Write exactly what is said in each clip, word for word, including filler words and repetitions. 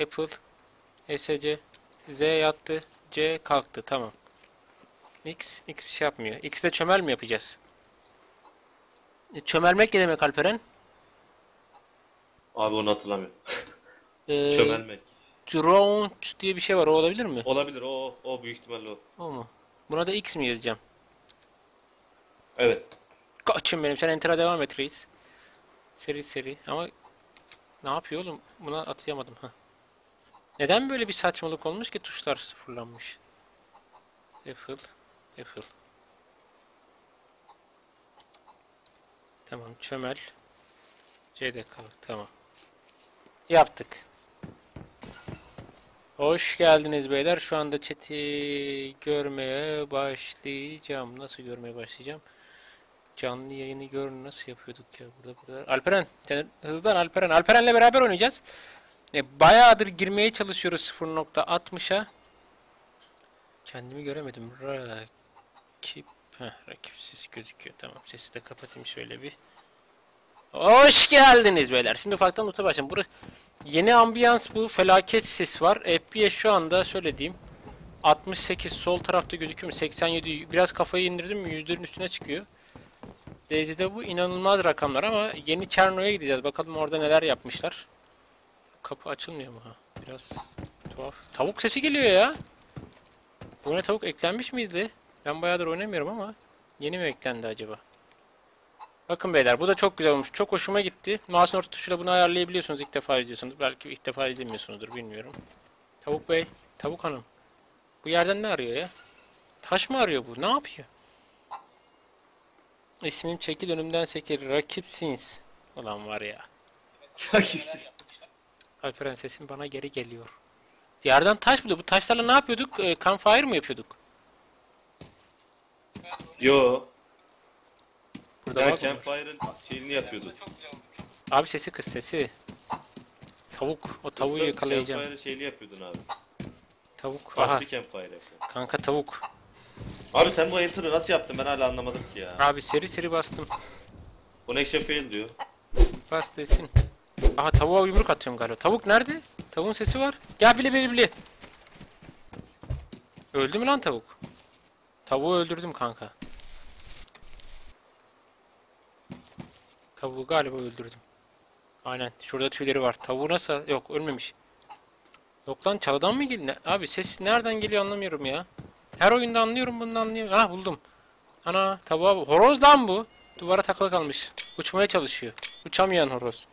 Apple, S C, Z yattı, C kalktı. Tamam. X, X bir şey yapmıyor. X'de çömel mi yapacağız? E, çömelmek ne demek Alperen? Abi onu hatırlamıyorum. e, çömelmek. Drownch diye bir şey var. O olabilir mi? Olabilir. O, o büyük ihtimalle o. O mu? Buna da X mi yazacağım? Evet. Kaçın benim. Sen enter'a devam et reis. Seri seri. Ama ne yapıyor oğlum? Buna atlayamadım. Ha. Neden böyle bir saçmalık olmuş ki tuşlar sıfırlanmış? Apple, Apple. Tamam, çömel. C'de kaldı, tamam. Yaptık. Hoş geldiniz beyler. Şu anda chat'i görmeye başlayacağım. Nasıl görmeye başlayacağım? Canlı yayını gör, nasıl yapıyorduk ya burada burada. Alperen, hızlan Alperen. Alperen'le beraber oynayacağız. E, bayağıdır girmeye çalışıyoruz sıfır nokta altmış'a. Kendimi göremedim. Rakip. Heh, rakipsiz gözüküyor. Tamam, sesi de kapatayım şöyle bir. Hoş geldiniz beyler. Şimdi ufaktan loot'a başlayalım. Burası yeni ambiyans bu. Felaket sis var. F P S şu anda söylediğim altmış sekiz sol tarafta gözüküyor mu? seksen yedi. Biraz kafayı indirdim mi? yüzlerin üstüne çıkıyor. DayZ'de bu inanılmaz rakamlar ama yeni Chernoby'ye gideceğiz. Bakalım orada neler yapmışlar. Kapı açılmıyor mu? Ha? Biraz tuhaf. Tavuk sesi geliyor ya. Oyuna tavuk eklenmiş miydi? Ben bayağıdır oynamıyorum ama yeni mi eklendi acaba? Bakın beyler, bu da çok güzel olmuş. Çok hoşuma gitti. Mouse'un orta tuşuyla bunu ayarlayabiliyorsunuz. İlk defa izliyorsunuz. Belki ilk defa izlemiyorsunuzdur, bilmiyorum. Tavuk bey, tavuk hanım. Bu yerden ne arıyor ya? Taş mı arıyor bu? Ne yapıyor? İsmim çekil önümden sekir. Rakipsiniz. Ulan var ya. Rakipsiniz. Alperen sesin bana geri geliyor. Yerden taş buluyor. Bu taşlarla ne yapıyorduk? E, campfire mı yapıyorduk? Yo. Burada ya campfire'ın şeyini yapıyorduk. Abi sesi kız sesi. Tavuk. O tavuğu Kızda yakalayacağım. Campfire'ın şeyini yapıyordun abi. Tavuk. Aha. Kanka tavuk. Abi sen bu enter'ı nasıl yaptın? Ben hala anlamadım ki ya. Abi seri seri bastım. Bu ne fail diyor. Bas desin. Aha tavuğa yumruk atıyorum galiba. Tavuk nerede? Tavuğun sesi var. Gel bile bile bile. Öldü mü lan tavuk? Tavuğu öldürdüm kanka. Tavuğu galiba öldürdüm. Aynen. Şurada tüyleri var. Tavuğu nasıl? Yok ölmemiş. Yok lan çalıdan mı geliyor? Abi ses nereden geliyor anlamıyorum ya. Her oyunda anlıyorum bunu, anlıyorum. Ah buldum. Ana tavuğa bu. Horoz lan bu. Duvara takılı kalmış. Uçmaya çalışıyor. Uçamayan horoz.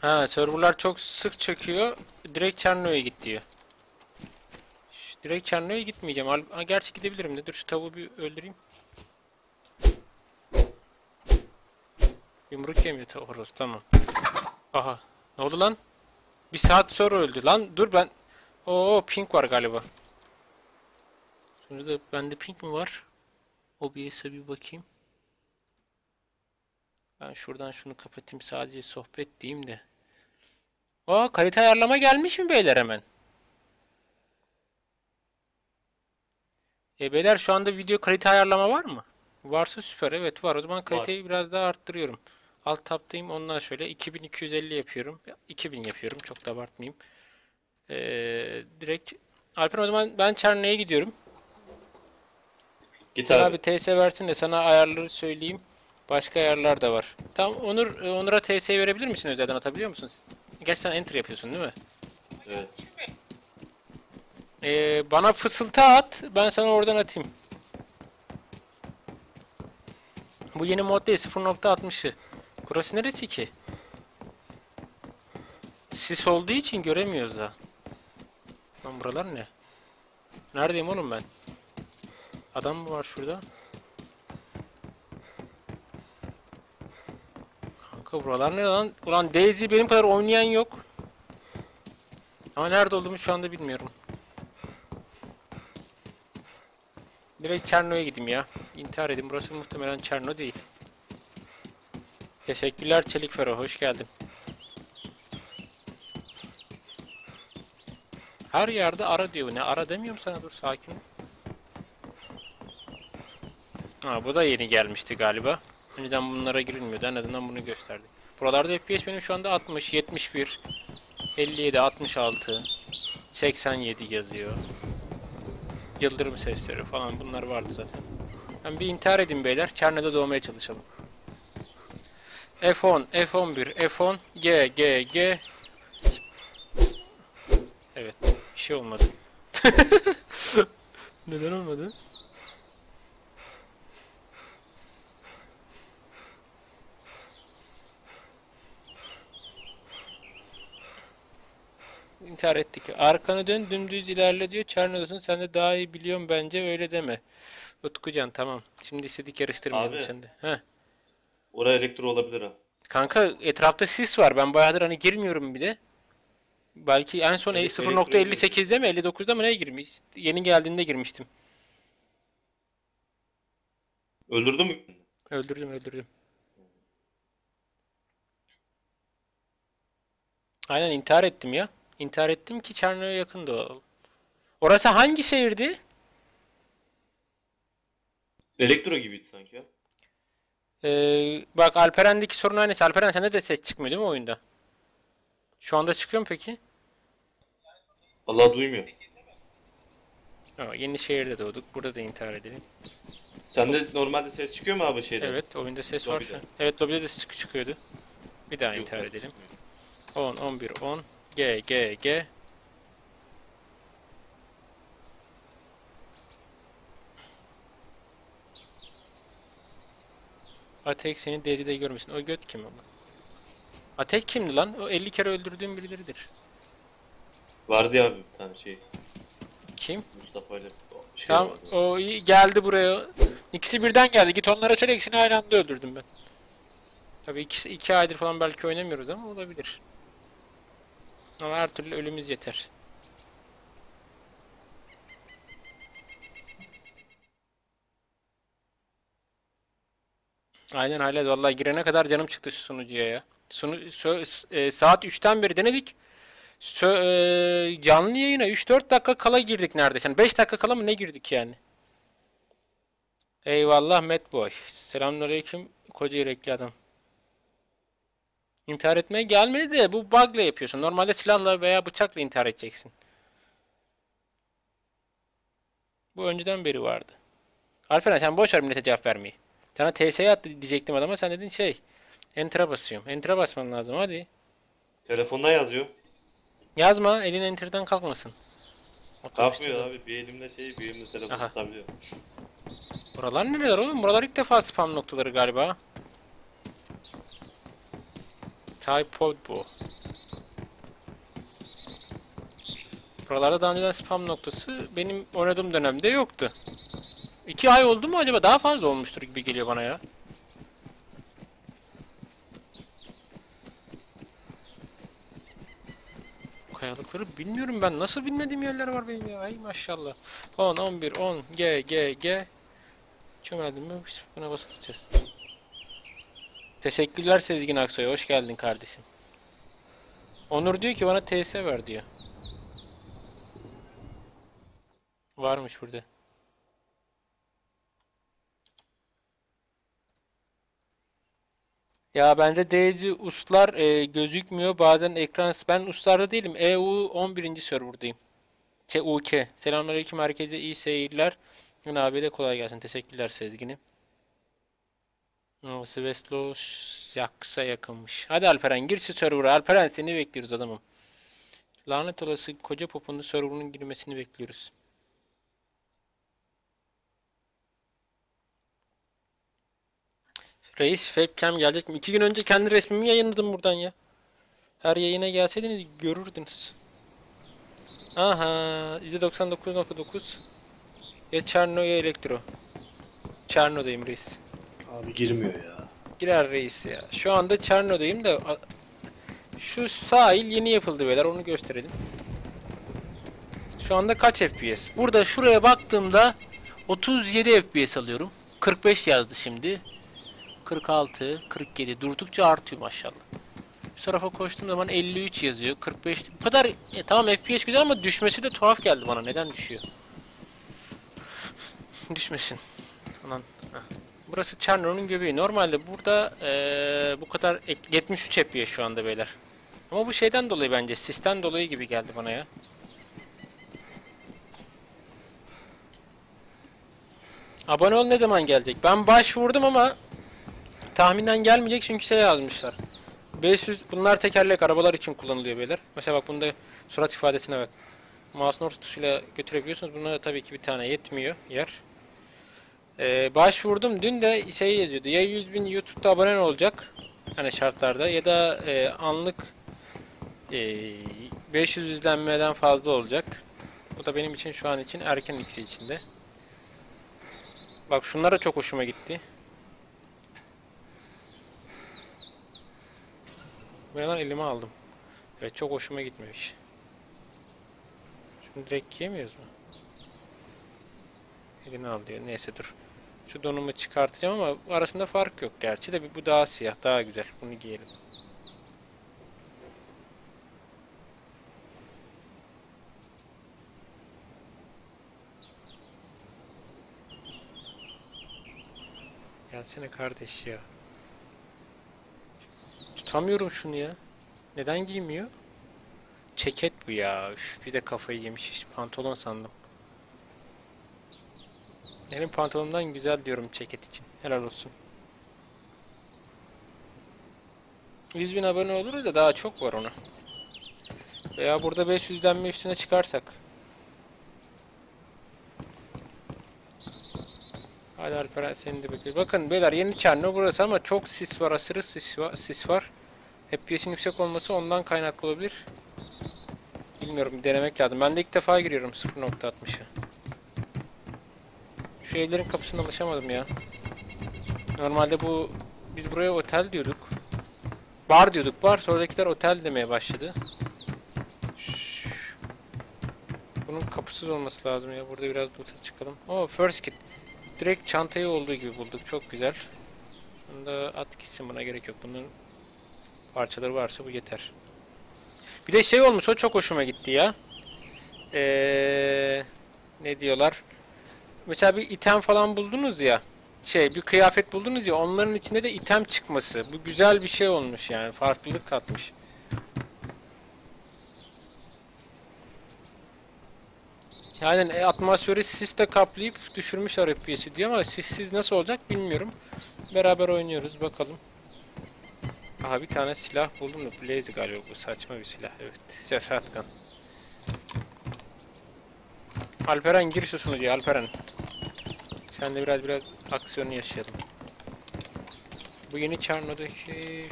Ha, serverlar çok sık çöküyor. Direkt Çerno'ya git diyor. Şu, direkt Çerno'ya gitmeyeceğim. Al, ha, gerçi gidebilirim de. Dur şu tavuğu bir öldüreyim. Yumruk yemiyor horoz. Tamam. Aha. Ne oldu lan? Bir saat sonra öldü. Lan dur ben... Oo pink var galiba. Şurada bende pink mi var? O B S'e bir bakayım. Ben şuradan şunu kapatayım, sadece sohbet diyeyim de. Aa, kalite ayarlama gelmiş mi beyler hemen? E beyler şu anda video kalite ayarlama var mı? Varsa süper, evet var. O zaman kaliteyi var. Biraz daha arttırıyorum. Alt taptayım, ondan şöyle iki bin iki yüz elli yapıyorum. iki bin yapıyorum, çok da abartmayayım. Ee, direkt Alper o zaman ben Çerno'ya gidiyorum. Git abi. Abi T S versin de sana ayarları söyleyeyim. Başka ayarlar da var. Tamam Onur, Onur'a T S verebilir misin, özelden atabiliyor musun? Gerçi sen enter yapıyorsun değil mi? Evet. Ee, bana fısıltı at, ben sana oradan atayım. Bu yeni mod değil, sıfır nokta altmış'ı. Burası neresi ki? Sis olduğu için göremiyoruz da. Lan buralar ne? Neredeyim oğlum ben? Adam mı var şurada? Kanka buralar ne lan? Ulan DayZ benim kadar oynayan yok. Ama nerede olduğumu şu anda bilmiyorum. Direkt Çerno'ya gideyim ya. İntihar edeyim. Burası muhtemelen Çerno değil. Teşekkürler Çelikfero. Hoş geldin. Her yerde ara diyor. Ne ara demiyorum sana, dur sakin. Ha bu da yeni gelmişti galiba. Önceden bunlara girilmiyordu. En azından bunu gösterdik. Buralarda F P S benim şu anda altmış, yetmiş bir, elli yedi, altmış altı, seksen yedi yazıyor. Yıldırım sesleri falan bunlar vardı zaten. Ben bir intihar edeyim beyler. Çerno'da doğmaya çalışalım. F on, F on bir, F on, G, G, G. Evet. Bir şey olmadı. Neden olmadı? İntihar ettik. Arkanı dön, dümdüz ilerle diyor. Çerno'dasın. Sen de daha iyi biliyorum bence. Öyle deme. Utkucan tamam. Şimdi istedik yarıştırmayalım şimdi. Heh. Oraya elektro olabilir ha. Kanka etrafta sis var. Ben bayağıdır hani girmiyorum bir de. Belki en son evet, sıfır nokta elli sekiz'de mi elli dokuz'da mı neye girmiş? Yeni geldiğinde girmiştim. Öldürdün mü? Öldürdüm öldürdüm. Aynen intihar ettim ya. İntihar ettim ki Çerno'ya yakın doğal. Orası hangi şehirdi? Elektro gibiydi sanki ya. Ee, bak Alperen'deki sorun aynısı. Alperen sende de ses çıkmıyor değil mi oyunda? Şu anda çıkıyor mu peki? Allah duymuyor. Aa, yeni şehirde doğduk. Burada da intihar edelim. Sende normalde ses çıkıyor mu abi şeyde? Evet oyunda ses lobide. Var şu. Evet lobide de çık çıkıyordu. Bir daha Yok, intihar edelim. Çıkmıyor. on, on bir, on. G, G, G. Atek seni D C'de görmesin. O göt kim ama? Atek kimdi lan? O elli kere öldürdüğüm birileridir. Vardı ya bir tane şey. Kim? Mustafa ile şey tamam, vardı. O iyi geldi buraya. İkisi birden geldi. Git onlara çal, ikisini aynı anda öldürdüm ben. Tabii ikisi iki aydır falan belki oynamıyoruz ama olabilir. Ama her türlü ölümümüz yeter. Aynen hala vallahi girene kadar canım çıktı şu sunucuya ya. Sunu, so, e, saat üç'ten beri denedik. So, e, canlı yayına üç dört dakika kala girdik neredeyse. Yani beş dakika kala mı ne girdik yani? Eyvallah Metboy. Selamünaleyküm koca yürekli adam. İntihar etmeye gelmedi de bu bug'la yapıyorsun. Normalde silahla veya bıçakla intihar edeceksin. Bu önceden beri vardı. Alperen sen boş ver millete cevap vermeyi. Sana T S'ye attı diyecektim adama, sen dedin şey. Enter'a basıyorum. Enter'a basman lazım hadi. Telefonda yazıyor. Yazma, elin Enter'dan kalkmasın. Kalkmıyor abi, bir elimde şey, bir elimde telefonu tutabiliyor. Buralar neler oğlum? Buralar ilk defa spam noktaları galiba. Typod bu. Buralarda daha önceden spam noktası benim oynadığım dönemde yoktu. İki ay oldu mu acaba? Daha fazla olmuştur gibi geliyor bana ya. Kayalıkları bilmiyorum ben. Nasıl bilmediğim yerler var benim ya. Ay maşallah. on, on bir, on. G, G, G. Çömeldim mi? Buna basıp tutacağız. Teşekkürler Sezgin Aksoy'a. Hoş geldin kardeşim. Onur diyor ki bana T S ver diyor. Varmış burada. Ya bende DayZ uslar e, gözükmüyor. Bazen ekran... Ben uslarda değilim. E U on bir. serverdayım. Şey, U K. Selamünaleyküm herkese. İyi seyirler. Yine abi de kolay gelsin. Teşekkürler Sezgin'im. Sveslo yaksa yakınmış. Hadi Alperen gir şu server'a. Alperen seni bekliyoruz adamım. Lanet olası koca popunun server'unun girmesini bekliyoruz. Reis Fapcam gelecek mi? İki gün önce kendi resmimi yayınladım buradan ya. Her yayına gelseydiniz görürdünüz. Aha yüzde doksan dokuz nokta dokuz. Ya Çerno ya Elektro. Çerno'dayım reis. Abi girmiyor ya. Girer reis ya. Şu anda Çerno'dayım da şu sahil yeni yapıldı beyler, onu gösterelim. Şu anda kaç F P S? Burada şuraya baktığımda otuz yedi F P S alıyorum. kırk beş yazdı şimdi. kırk altı, kırk yedi durdukça artıyor maşallah. Şu tarafa koştuğum zaman elli üç yazıyor. kırk beş. Bu kadar e, tamam F P S güzel ama düşmesi de tuhaf geldi bana. Neden düşüyor? Düşmesin. Anan. Burası Çerno'nun göbeği. Normalde burada ee, bu kadar yetmiş üç yapıyor şu anda beyler. Ama bu şeyden dolayı bence, sistem dolayı gibi geldi bana ya. Abone ol ne zaman gelecek? Ben başvurdum ama tahminen gelmeyecek çünkü şey yazmışlar. beş yüz bunlar tekerlek arabalar için kullanılıyor beyler. Mesela bak bunda surat ifadesine bak. Mouse'un orta tuşuyla götürebiliyorsunuz. Bunlara tabii ki bir tane yetmiyor yer. Ee, başvurdum dün de şey yazıyordu. Ya yüz bin YouTube'da abone olacak. Hani şartlarda ya da e, anlık e, beş yüz izlenmeden fazla olacak. Bu da benim için şu an için erken ikisi içinde. Bak şunlara çok hoşuma gitti. Buradan elime aldım. Evet çok hoşuma gitmemiş. Şunu direkt yiyemiyoruz mu? Elini al diyor. Neyse dur. Şu donumu çıkartacağım ama arasında fark yok gerçi de bu daha siyah daha güzel. Bunu giyelim. Gelsene kardeş ya. Tutamıyorum şunu ya. Neden giymiyor? Ceket bu ya. Üf, bir de kafayı yemiş. Hiç pantolon sandım. Benim pantolonumdan güzel diyorum ceket için. Helal olsun. yüz bin abone olur da daha çok var ona. Veya burada beş yüzden mi üstüne çıkarsak. Hadi Alperen seni de bekliyor. Bakın beyler yeni Çerno burası ama çok sis var. Aşırı sis var. Sis var. F P S'in yüksek olması ondan kaynaklı olabilir. Bilmiyorum denemek lazım. Ben de ilk defa giriyorum sıfır nokta altmış'a. Şu evlerin kapısına alışamadım ya. Normalde bu biz buraya otel diyorduk. Bar diyorduk. Bar sonradakiler otel demeye başladı. Şşş. Bunun kapısız olması lazım ya. Burada biraz loot'a çıkalım. Oo first kit. Direkt çantayı olduğu gibi bulduk. Çok güzel. Şunu da at gitsin, buna gerek yok. Bunun parçaları varsa bu yeter. Bir de şey olmuş, o çok hoşuma gitti ya. Ee, ne diyorlar? Mesela bir item falan buldunuz ya. Şey bir kıyafet buldunuz ya. Onların içinde de item çıkması. Bu güzel bir şey olmuş yani. Farklılık katmış. Yani atmosferi sisle kaplayıp düşürmüş F P S'i diyor ama sissiz nasıl olacak bilmiyorum. Beraber oynuyoruz bakalım. Aha bir tane silah buldum da blaze galiba bu, saçma bir silah. Evet shotgun. Alperen gir şu sunucuya Alperen. Sen de biraz biraz aksiyonu yaşayalım. Bu yeni Çerno'daki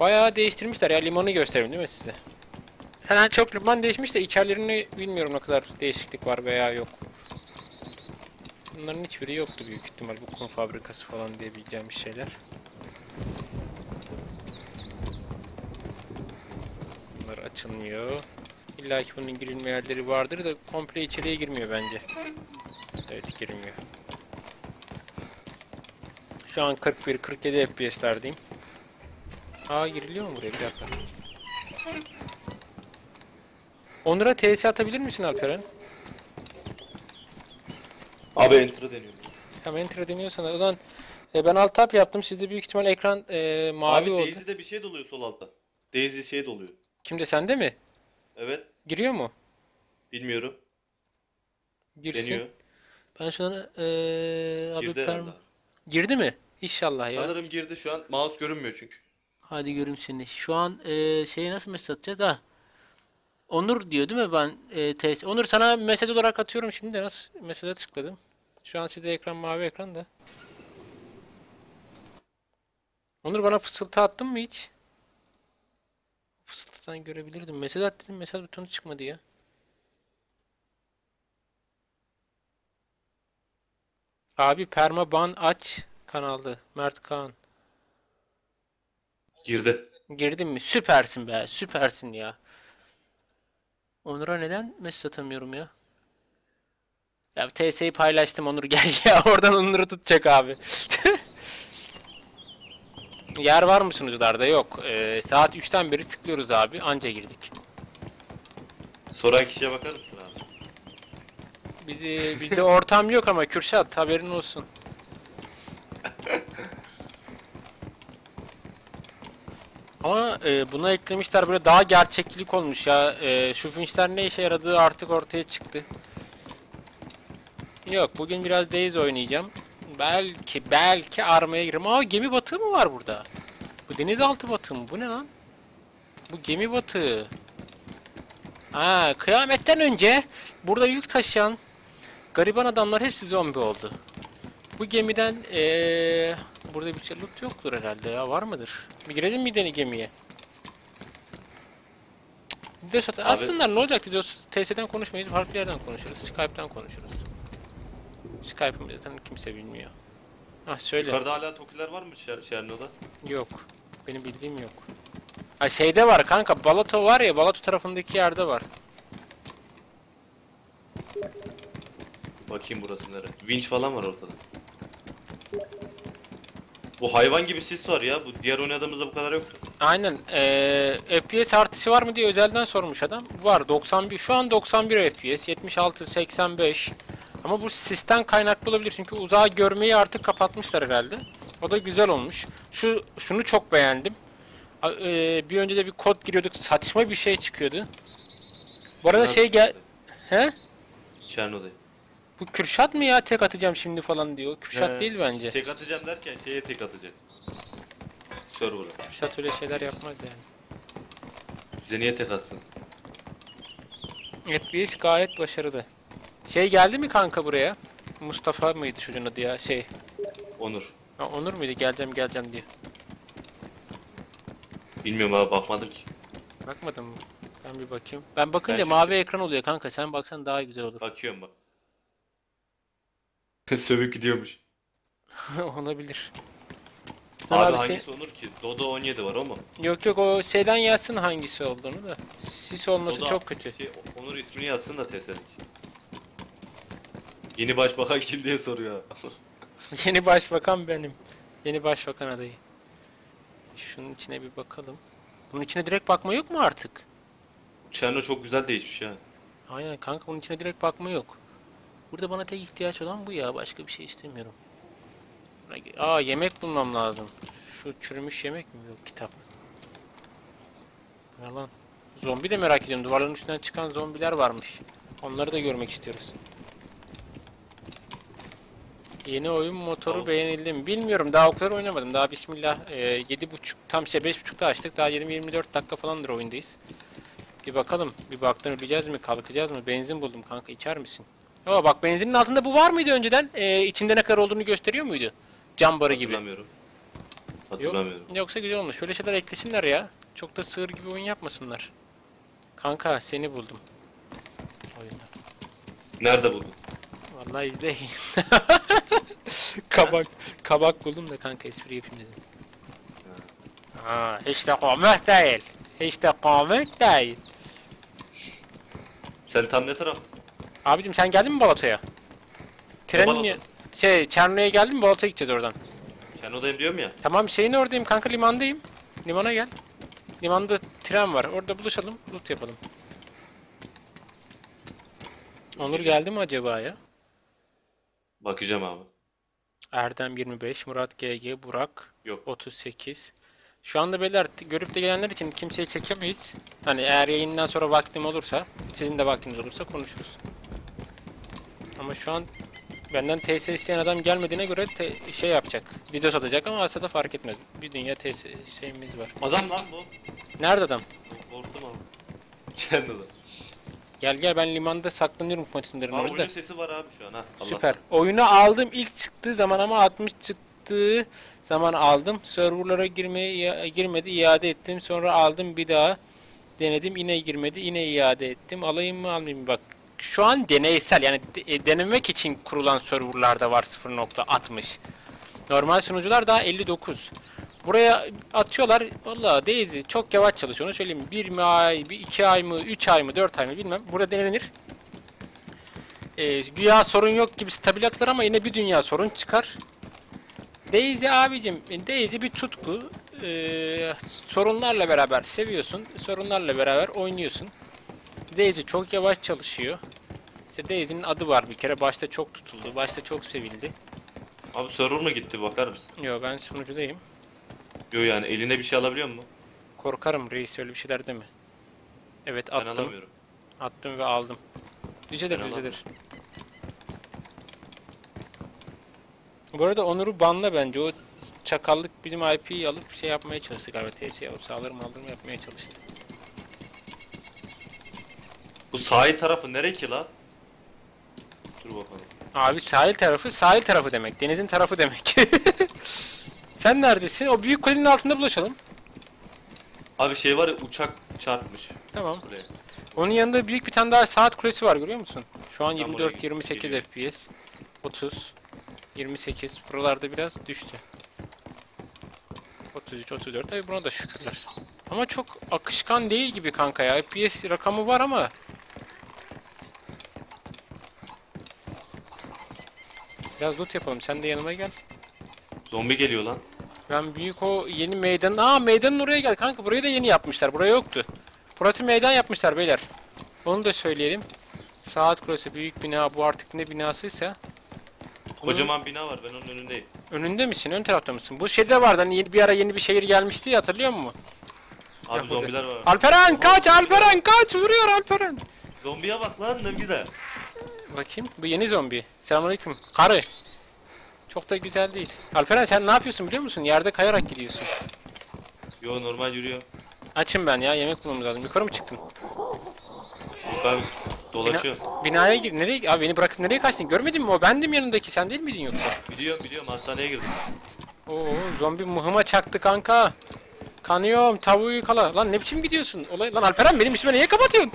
bayağı değiştirmişler ya, limanı göstereyim değil mi size? Yani çok liman değişmiş de içerilerini bilmiyorum ne kadar değişiklik var veya yok. Bunların hiçbiri yoktu büyük ihtimal, bu kum fabrikası falan diyebileceğim bir şeyler. Bunlar açılmıyor. İlla ki bunun girilme yerleri vardır da komple içeriye girmiyor bence. Evet girmiyor. Şu an kırk bir kırk yedi F P S'lerdeyim. Aa giriliyor mu buraya bir dakika? Onur'a T S atabilir misin Alperen? Abi enter'a deniyorum. Tamam enter'a deniyorsan o zaman e, ben alt tab yaptım. Sizde büyük ihtimal ekran e, mavi abi, oldu. Abi DayZ'de bir şey doluyor sol altta. DayZ şey doluyor. Kimde, sende mi? Evet. Giriyor mu? Bilmiyorum. Girsin. Deniyor. Ben şu an e, abi girdi, per... girdi mi? İnşallah ya. Sanırım girdi şu an. Mouse görünmüyor çünkü. Hadi görünsün. Şu an e, şeyi nasıl mesaj atacağız ha? Onur diyor değil mi ben e, T S? Onur sana mesaj olarak atıyorum şimdi de, nasıl mesaja tıkladım. Şu an sizde ekran mavi ekran da. Onur bana fısıltı attın mı hiç? Fısıltıdan görebilirdim. Mesaj attım, mesaj butonu çıkmadı ya. Abi permaban aç kanalı Mert Kaan. Girdi. Girdin mi? Süpersin be, süpersin ya. Onur'a neden mesaj atamıyorum ya? Ya T S'yi paylaştım Onur gel ya, oradan Onur'u tutacak abi. Yer var mı sunucularda? Yok. Ee, saat üçten beri tıklıyoruz abi, anca girdik. Soran kişiye bakar mısın abi? Bizi, bizde ortam yok ama Kürşat haberin olsun. Ama e, buna eklemişler, böyle daha gerçeklik olmuş ya. E, şu finçler ne işe yaradığı artık ortaya çıktı. Yok, bugün biraz DayZ oynayacağım. Belki belki Arma'ya girerim. Aa, gemi batığı mı var burada? Bu denizaltı batığı mı? Bu ne lan? Bu gemi batığı. Aa, kıyametten önce burada yük taşıyan gariban adamlar hepsi zombi oldu. Bu gemiden ee, burada bir şey loot yoktur herhalde ya, var mıdır? Bir girelim mi deni gemiye? Aslında ne olacak diyoruz? T S'den konuşmayız, farklı yerden konuşuruz, Skype'den konuşuruz. Skype'ımı zaten kimse bilmiyor. Ah söyle. Yukarıda hala tokiler var mı Chernobyl'da? Yok, benim bildiğim yok. Ha şeyde var kanka, Balota var ya, Balota tarafındaki yerde var. Bakayım burası nere? Winch falan var ortada. Bu hayvan gibi sis var ya, bu diğer oynadığımızda bu kadar yoktu. Aynen, ee, F P S artışı var mı diye özelden sormuş adam. Var, doksan bir, şu an doksan bir F P S, yetmiş altı, seksen beş. Ama bu sisten kaynaklı olabilir çünkü uzağa görmeyi artık kapatmışlar herhalde. O da güzel olmuş. Şu şunu çok beğendim. Ee, bir önce de bir kod giriyorduk, saçma bir şey çıkıyordu. Bu arada Kürşat şey gel... He? Çerno'dayım. Bu Kürşat mı ya, tek atacağım şimdi falan diyor. Kürşat He, değil bence. Tek atacağım derken şeye tek atacak. Server'a. Kürşat öyle şeyler yapmaz yani. Bize niye tek atsın? F P S gayet başarılı. Şey geldi mi kanka buraya? Mustafa mıydı çocuğun adı ya? Şey. Onur. Ha, Onur muydu? Geleceğim geleceğim diye. Bilmiyorum abi, bakmadım ki. Bakmadım mı? Ben bir bakayım. Ben bakınca ben mavi şey... ekran oluyor kanka. Sen baksan daha güzel olur. Bakıyorum bak. Sövük gidiyormuş. Olabilir. Abi, abi hangisi sen... Onur ki? Dodo on yedi var o mu? Yok yok, o şeyden yazsın hangisi olduğunu da. Sis olması Dodo çok kötü. Şey, Onur ismini yazsın da tesellik. Yeni başbakan kim diye soruyor. Yeni başbakan benim. Yeni başbakan adayı. Şunun içine bir bakalım. Bunun içine direkt bakma yok mu artık? Çerno çok güzel değişmiş ha. Aynen kanka, bunun içine direkt bakma yok. Burada bana tek ihtiyaç olan bu ya. Başka bir şey istemiyorum. Aa, yemek bulmam lazım. Şu çürümüş yemek mi? Yok, kitap. Ne lan? Zombi de merak ediyorum. Duvarların üstünden çıkan zombiler varmış. Onları da görmek istiyoruz. Yeni oyun motoru tamam. Beğenildi mi? Bilmiyorum, daha o kadar oynamadım. Daha bismillah e, yedi buçuk, tam şey beş buçukta açtık. Daha yirmi yirmi dört dakika falandır oyundayız. Bir bakalım, bir baktan öleceğiz mi, kalkacağız mı? Benzin buldum kanka, içer misin? Ama bak, benzinin altında bu var mıydı önceden? E, içinde ne kadar olduğunu gösteriyor muydu? Cam barı gibi. Hatırlamıyorum. Hatırlamıyorum. Yok, yoksa güzel olmuş. Şöyle şeyler eklesinler ya. Çok da sığır gibi oyun yapmasınlar. Kanka seni buldum. Oyunda. Nerede buldun? Vallahi izleyin. kabak, kabak buldum da kanka, espri yapayım dedim. Ha, hiç de komik değil. Hiç de komik değil. Sen tam ne taraftasın? Abicim sen geldin mi Balata'ya? Trenin şey, Çerno'ya geldin mi? Balata'ya gideceğiz oradan. Çerno'dayım diyorum ya. Tamam, şeyin oradayım kanka, limandayım. Limana gel. Limanda tren var. Orada buluşalım, loot yapalım. Onur geldi mi acaba ya? Bakacağım abi. Erdem yirmi beş, Murat G G, Burak yok. otuz sekiz. Şu anda beyler, görüp de gelenler için kimseyi çekemeyiz. Hani eğer yayından sonra vaktim olursa, sizin de vaktiniz olursa konuşuruz. Ama şu an benden T S isteyen adam gelmediğine göre şey yapacak. Video satacak ama aslında fark etmez. Bir dünya T S şeyimiz var. Adam lan bu. Nerede adam? Ortam abi. Kendi adam. Gel gel, ben limanda saklanıyorum kontinlerin orada. Oyunun sesi var abi şu an ha. Süper. Oyunu aldım ilk çıktığı zaman, ama altmış çıktığı zaman aldım. Serverlara girmeye girmedi, iade ettim. Sonra aldım, bir daha denedim, yine girmedi, yine iade ettim. Alayım mı almayayım mı? Bak şu an deneysel, yani de, denemek için kurulan serverlarda var sıfır nokta altmış. Normal sunucular daha elli dokuz. Buraya atıyorlar. Vallahi DayZ çok yavaş çalışıyor, onu söyleyeyim. Bir ay, bir iki ay mı, üç ay mı, dört ay mı bilmem. Burada denenir. Ee, güya sorun yok gibi stabil atılır ama yine bir dünya sorun çıkar. DayZ abicim, DayZ bir tutku. Ee, sorunlarla beraber seviyorsun, sorunlarla beraber oynuyorsun. DayZ çok yavaş çalışıyor. İşte DayZ'nin adı var bir kere. Başta çok tutuldu, başta çok sevildi. Abi server mı gitti, bakar mısın? Yok, ben sunucudayım. Yo yani eline bir şey alabiliyor mu? Korkarım reis öyle bir şeyler değil mi? Evet attım. Attım ve aldım. Ricedir ricedir. Bu arada Onur'u banla bence. O çakallık bizim I P'yi alıp şey yapmaya çalıştı galiba T C'ye. Sağlarım aldırım yapmaya çalıştı. Bu sahil tarafı nereye ki la? Dur bakalım. Abi sahil tarafı sahil tarafı demek. Denizin tarafı demek. Sen neredesin? O büyük kulenin altında bulaşalım. Abi şey var ya, uçak çarpmış. Tamam. Buraya. Onun yanında büyük bir tane daha saat kulesi var, görüyor musun? Şu an yirmi dört yirmi sekiz F P S. otuz yirmi sekiz buralarda biraz düştü. otuz üç otuz dört. Tabii buna da şükürler. Ama çok akışkan değil gibi kanka ya. F P S rakamı var ama biraz loot yapalım. Sen de yanıma gel. Zombi geliyor lan. Ben büyük o yeni meydan. Aa meydanın oraya gel kanka. Burayı da yeni yapmışlar. Buraya yoktu. Burası meydan yapmışlar beyler. Onu da söyleyelim. Saat kulesi, büyük bina, bu artık ne binasıysa. Kocaman bina var. Ben onun önündeyim. Önünde misin? Ön tarafta mısın? Bu şeyde vardı. Hani bir ara yeni bir şehir gelmişti ya, hatırlıyor musun? Abi ya, zombiler burada var. Alperen tamam, kaç! Alperen kaç! Vuruyor Alperen! Zombiye bak lan ne güzel. Bakayım. Bu yeni zombi. Selamünaleyküm. Karı. Çok da güzel değil. Alperen sen ne yapıyorsun biliyor musun? Yerde kayarak gidiyorsun. Yo normal yürüyor. Açım ben ya, yemek bulmamız lazım. Yukarı mı çıktın? Yukarı dolaşıyor. Bina, binaya gir. Nereye? Abi beni bırakıp nereye kaçtın? Görmedin mi o? Bendim yanındaki. Sen değil miydin yoksa? Biliyorum biliyorum. Hastaneye girdim. Oo zombi mıhıma çaktı kanka. Kanıyorum. Tavuğu kala. Lan ne biçim gidiyorsun? Olay... Lan Alperen benim üstüme niye kapatıyorsun?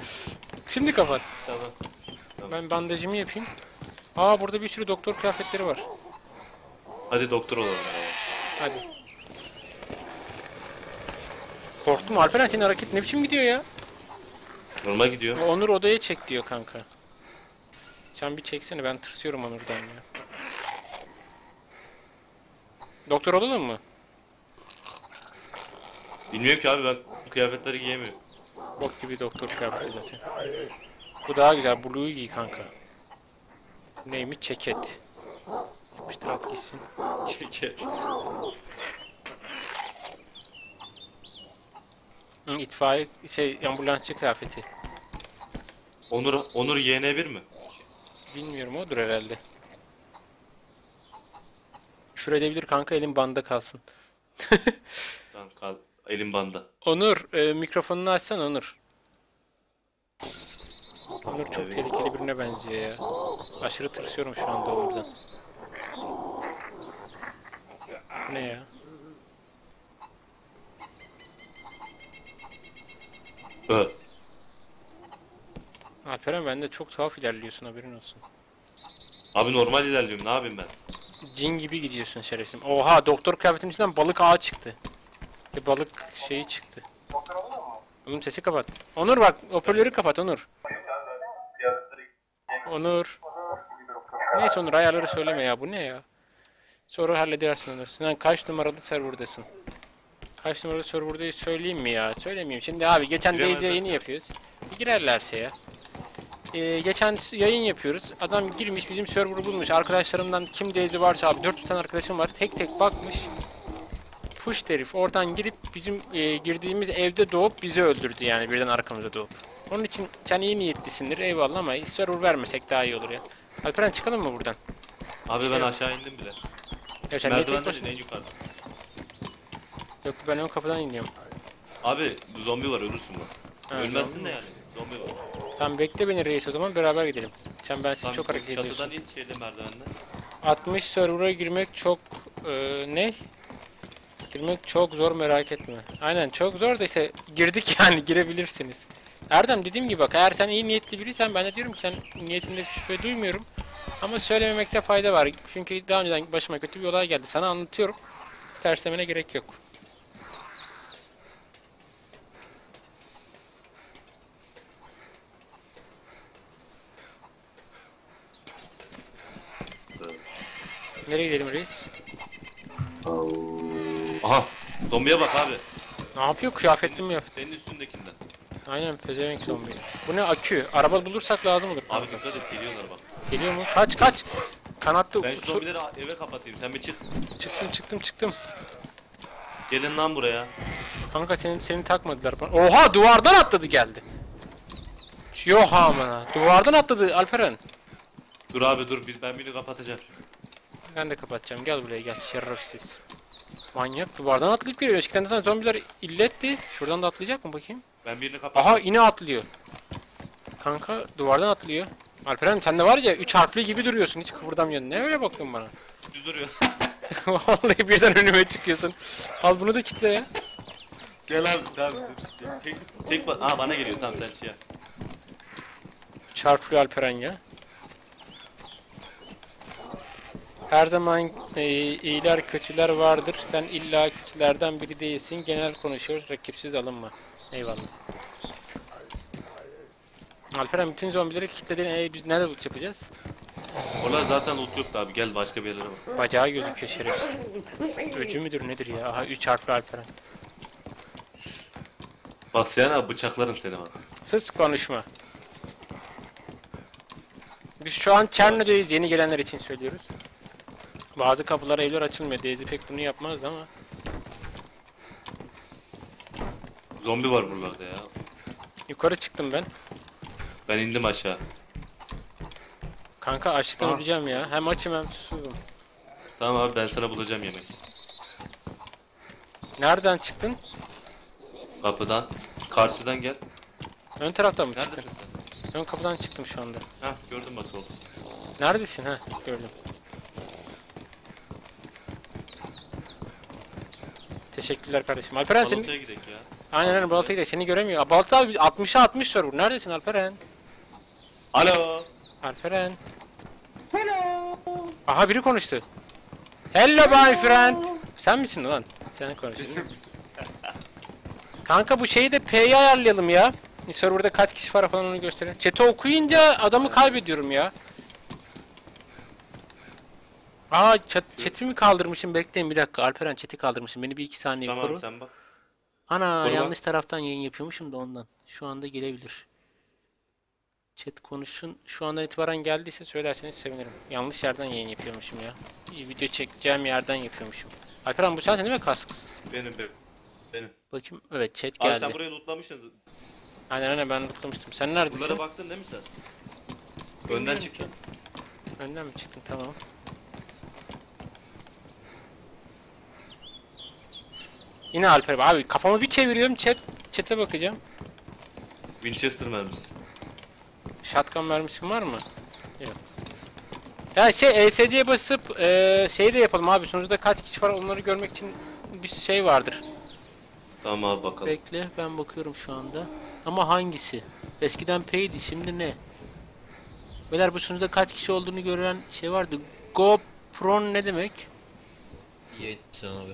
Şimdi kapat. Tamam. Tamam. Ben bandajımı yapayım. Aa burada bir sürü doktor kıyafetleri var. Hadi doktor olalım. Hadi. Korktum Alperen, senin hareket ne biçim gidiyor ya? Normal gidiyor. Onur odaya çek diyor kanka. Sen bir çeksene, ben tırsıyorum Onur'dan ya. Doktor olalım mı? Bilmiyorum ki abi, ben kıyafetleri giyemiyorum. Bok gibi doktor kıyafeti zaten. Bu daha güzel, blue'yu giy kanka. Neymiş? Ceket. Yapıştır at gitsin. Ceket. İtfaiye şey ambulansçı kıyafeti. Onur Onur Y N bir mi? Bilmiyorum, odur herhalde. Şüredebilir kanka, elin banda kalsın. Tamam kal, elin banda. Onur e, mikrofonunu açsan Onur. Onur çok evet, tehlikeli birine benziyor ya. Aşırı tırsıyorum şu anda Onur'dan. Ne ya? Evet. Alperen bende çok tuhaf ilerliyorsun, haberin olsun. Abi normal ilerliyorum, ne yapayım ben? Cin gibi gidiyorsun şerefsiz. Oha doktor kıyafetim içinden balık ağı çıktı. E, balık şeyi çıktı. Oğlum sesi kapat. Onur bak hoparlörü kapat Onur. Onur. Neyse Onur ayarları söyleme ya, bu ne ya? Sonra halledersin Onur. Sen kaç numaralı serverdasın? Kaç numaralı server'dayı söyleyeyim mi ya? Söylemeyeyim. Şimdi abi geçen DayZ yayını yapıyoruz. Bir girerlerse ya. Ee, geçen yayın yapıyoruz. Adam girmiş bizim server'ı bulmuş. Arkadaşlarımdan kim DayZ varsa abi dört tane arkadaşım var. Tek tek bakmış. Push herif oradan girip bizim e, girdiğimiz evde doğup bizi öldürdü yani, birden arkamıza doğup. Onun için sen iyi niyetlisindir eyvallah ama server vermesek daha iyi olur ya. Alperen çıkalım mı buradan? Abi şey ben yok. Aşağı indim bile. Ya sen merdivenden değil, en yukarıda. Yok ben o kapıdan iniyorum. Abi zombi var, ölürsün lan. Ölmezsin de yani, zombi var. Tamam bekle beni reis, o zaman beraber gidelim. Sen ben sizi çok hareket ediyorsun. Çatıdan in şeyde merdivenden. altmış server'a girmek çok e, ne? Girmek çok zor, merak etme. Aynen çok zor da işte girdik yani, girebilirsiniz. Erdem dediğim gibi bak, eğer sen iyi niyetli biriysen ben de diyorum ki sen niyetinde bir şüphe duymuyorum. Ama söylememekte fayda var çünkü daha önceden başıma kötü bir olay geldi, sana anlatıyorum. Terslemene gerek yok. Nereye gidelim reis? Aha! Zombiye bak abi! Ne yapıyor? Kıyafetli mi yapıyor? Senin üstündekinden. Aynen pezevenk zombi. Bu ne akü? Araba bulursak lazım olur. Abi dikkat et, geliyorlar bak. Geliyor mu? Kaç kaç! Kanatlı... Ben şu zombileri eve kapatayım, sen bir çık. Çıktım çıktım çıktım. Gelin lan buraya. Kanka seni, seni takmadılar. Oha, duvardan atladı geldi. Yok amına. Duvardan atladı Alperen. Dur abi dur, ben beni kapatacağım. Ben de kapatacağım, gel buraya gel şerefsiz. Manyak duvardan atlayıp geliyor. Eşikten zaten zombiler illetti. Şuradan da atlayacak mı bakayım? Ben birini kapatacağım. Aha yine atlıyor. Kanka duvardan atlıyor. Alperen sen de var ya üç harfli gibi duruyorsun, hiç kıpırdamıyorsun. Ne öyle bakıyorsun bana? Düz duruyor. Vallahi birden önüme çıkıyorsun. Al bunu da kitle ya. Gel abi tamam. Tek tek bak. Aa bana geliyor, tamam sen şey yap. Çarpıyor Alperen ya. Her zaman e, iyiler kötüler vardır. Sen illa kötülerden biri değilsin. Genel konuşuyoruz. Rakipsiz alınma. Eyvallah. Alperen bütün zombileri kilitledin. E, biz nerede loot yapacağız? Ola zaten loot yoktu abi. Gel başka bir yerlere bak. Bacağı gözüküyor şerefsiz. Öcü müdür nedir ya? Aha üç harfli Alperen. Bak sen abi bıçaklarım seni bak. Sus konuşma. Biz şu an Çerno'dayız. Yeni gelenler için söylüyoruz. Bazı kapılara evler açılmıyor. DayZ pek bunu yapmazdı ama. Zombi var buralarda ya. Yukarı çıktım ben. Ben indim aşağı. Kanka açlıktan öleceğim ya. Hem açım hem susuzum. Tamam abi ben sana bulacağım yemek. Nereden çıktın? Kapıdan. Karşıdan gel. Ön taraftan mı neredesin çıktın? Sen? Ön kapıdan çıktım şu anda. Hah gördüm bak sol. Neredesin ha? Gördüm. Teşekkürler kardeşim. Alperen seni... Balota'ya gidelim ya. Aynen aynen Balota'ya gidelim. Seni göremiyor. Balota abi altmışa altmış soru. Neredesin Alperen? Alo. Alperen. Hello. Aha biri konuştu. Hello, hello my friend. Sen misin lan? Sen konuştun. Kanka bu şeyi de P'yi ayarlayalım ya. Server'da kaç kişi var falan onu gösterelim. Chat'i okuyunca adamı kaybediyorum ya. Aa chat'i mi kaldırmışım? Bekleyin bir dakika. Alperen chat'i kaldırmışım. Beni bir iki saniye tamam, koru. Sen bak. Ana koru yanlış bak. Taraftan yayın yapıyormuşum da ondan. Şu anda gelebilir. Chat konuşun. Şu andan itibaren geldiyse söylerseniz sevinirim. Yanlış yerden yayın yapıyormuşum ya. İyi, video çekeceğim yerden yapıyormuşum. Alperen bu sensin değil mi kasksız? Benim benim. Benim. Bakayım. Evet chat geldi. Abi sen burayı lootlamışsın. Aynen aynen ben lootlamıştım. Sen neredesin? Bunlara baktın değil mi sen? Önden, Önden çıktın. Çıktın. Önden mi çıktın? Tamam. Yine Alper abi kafamı bir çeviriyorum chat chat'e bakacağım. Winchester mermisi. Shotgun mermisin var mı? Yok. Ya şey E S C'ye basıp e, şeyi de yapalım abi. Sonuçta kaç kişi var onları görmek için bir şey vardır. Tamam abi bakalım. Bekle ben bakıyorum şu anda. Ama hangisi? Eskiden P'ydi şimdi ne? Beyler bu sunucuda kaç kişi olduğunu gören şey vardı. GoPro ne demek? Yetti abi.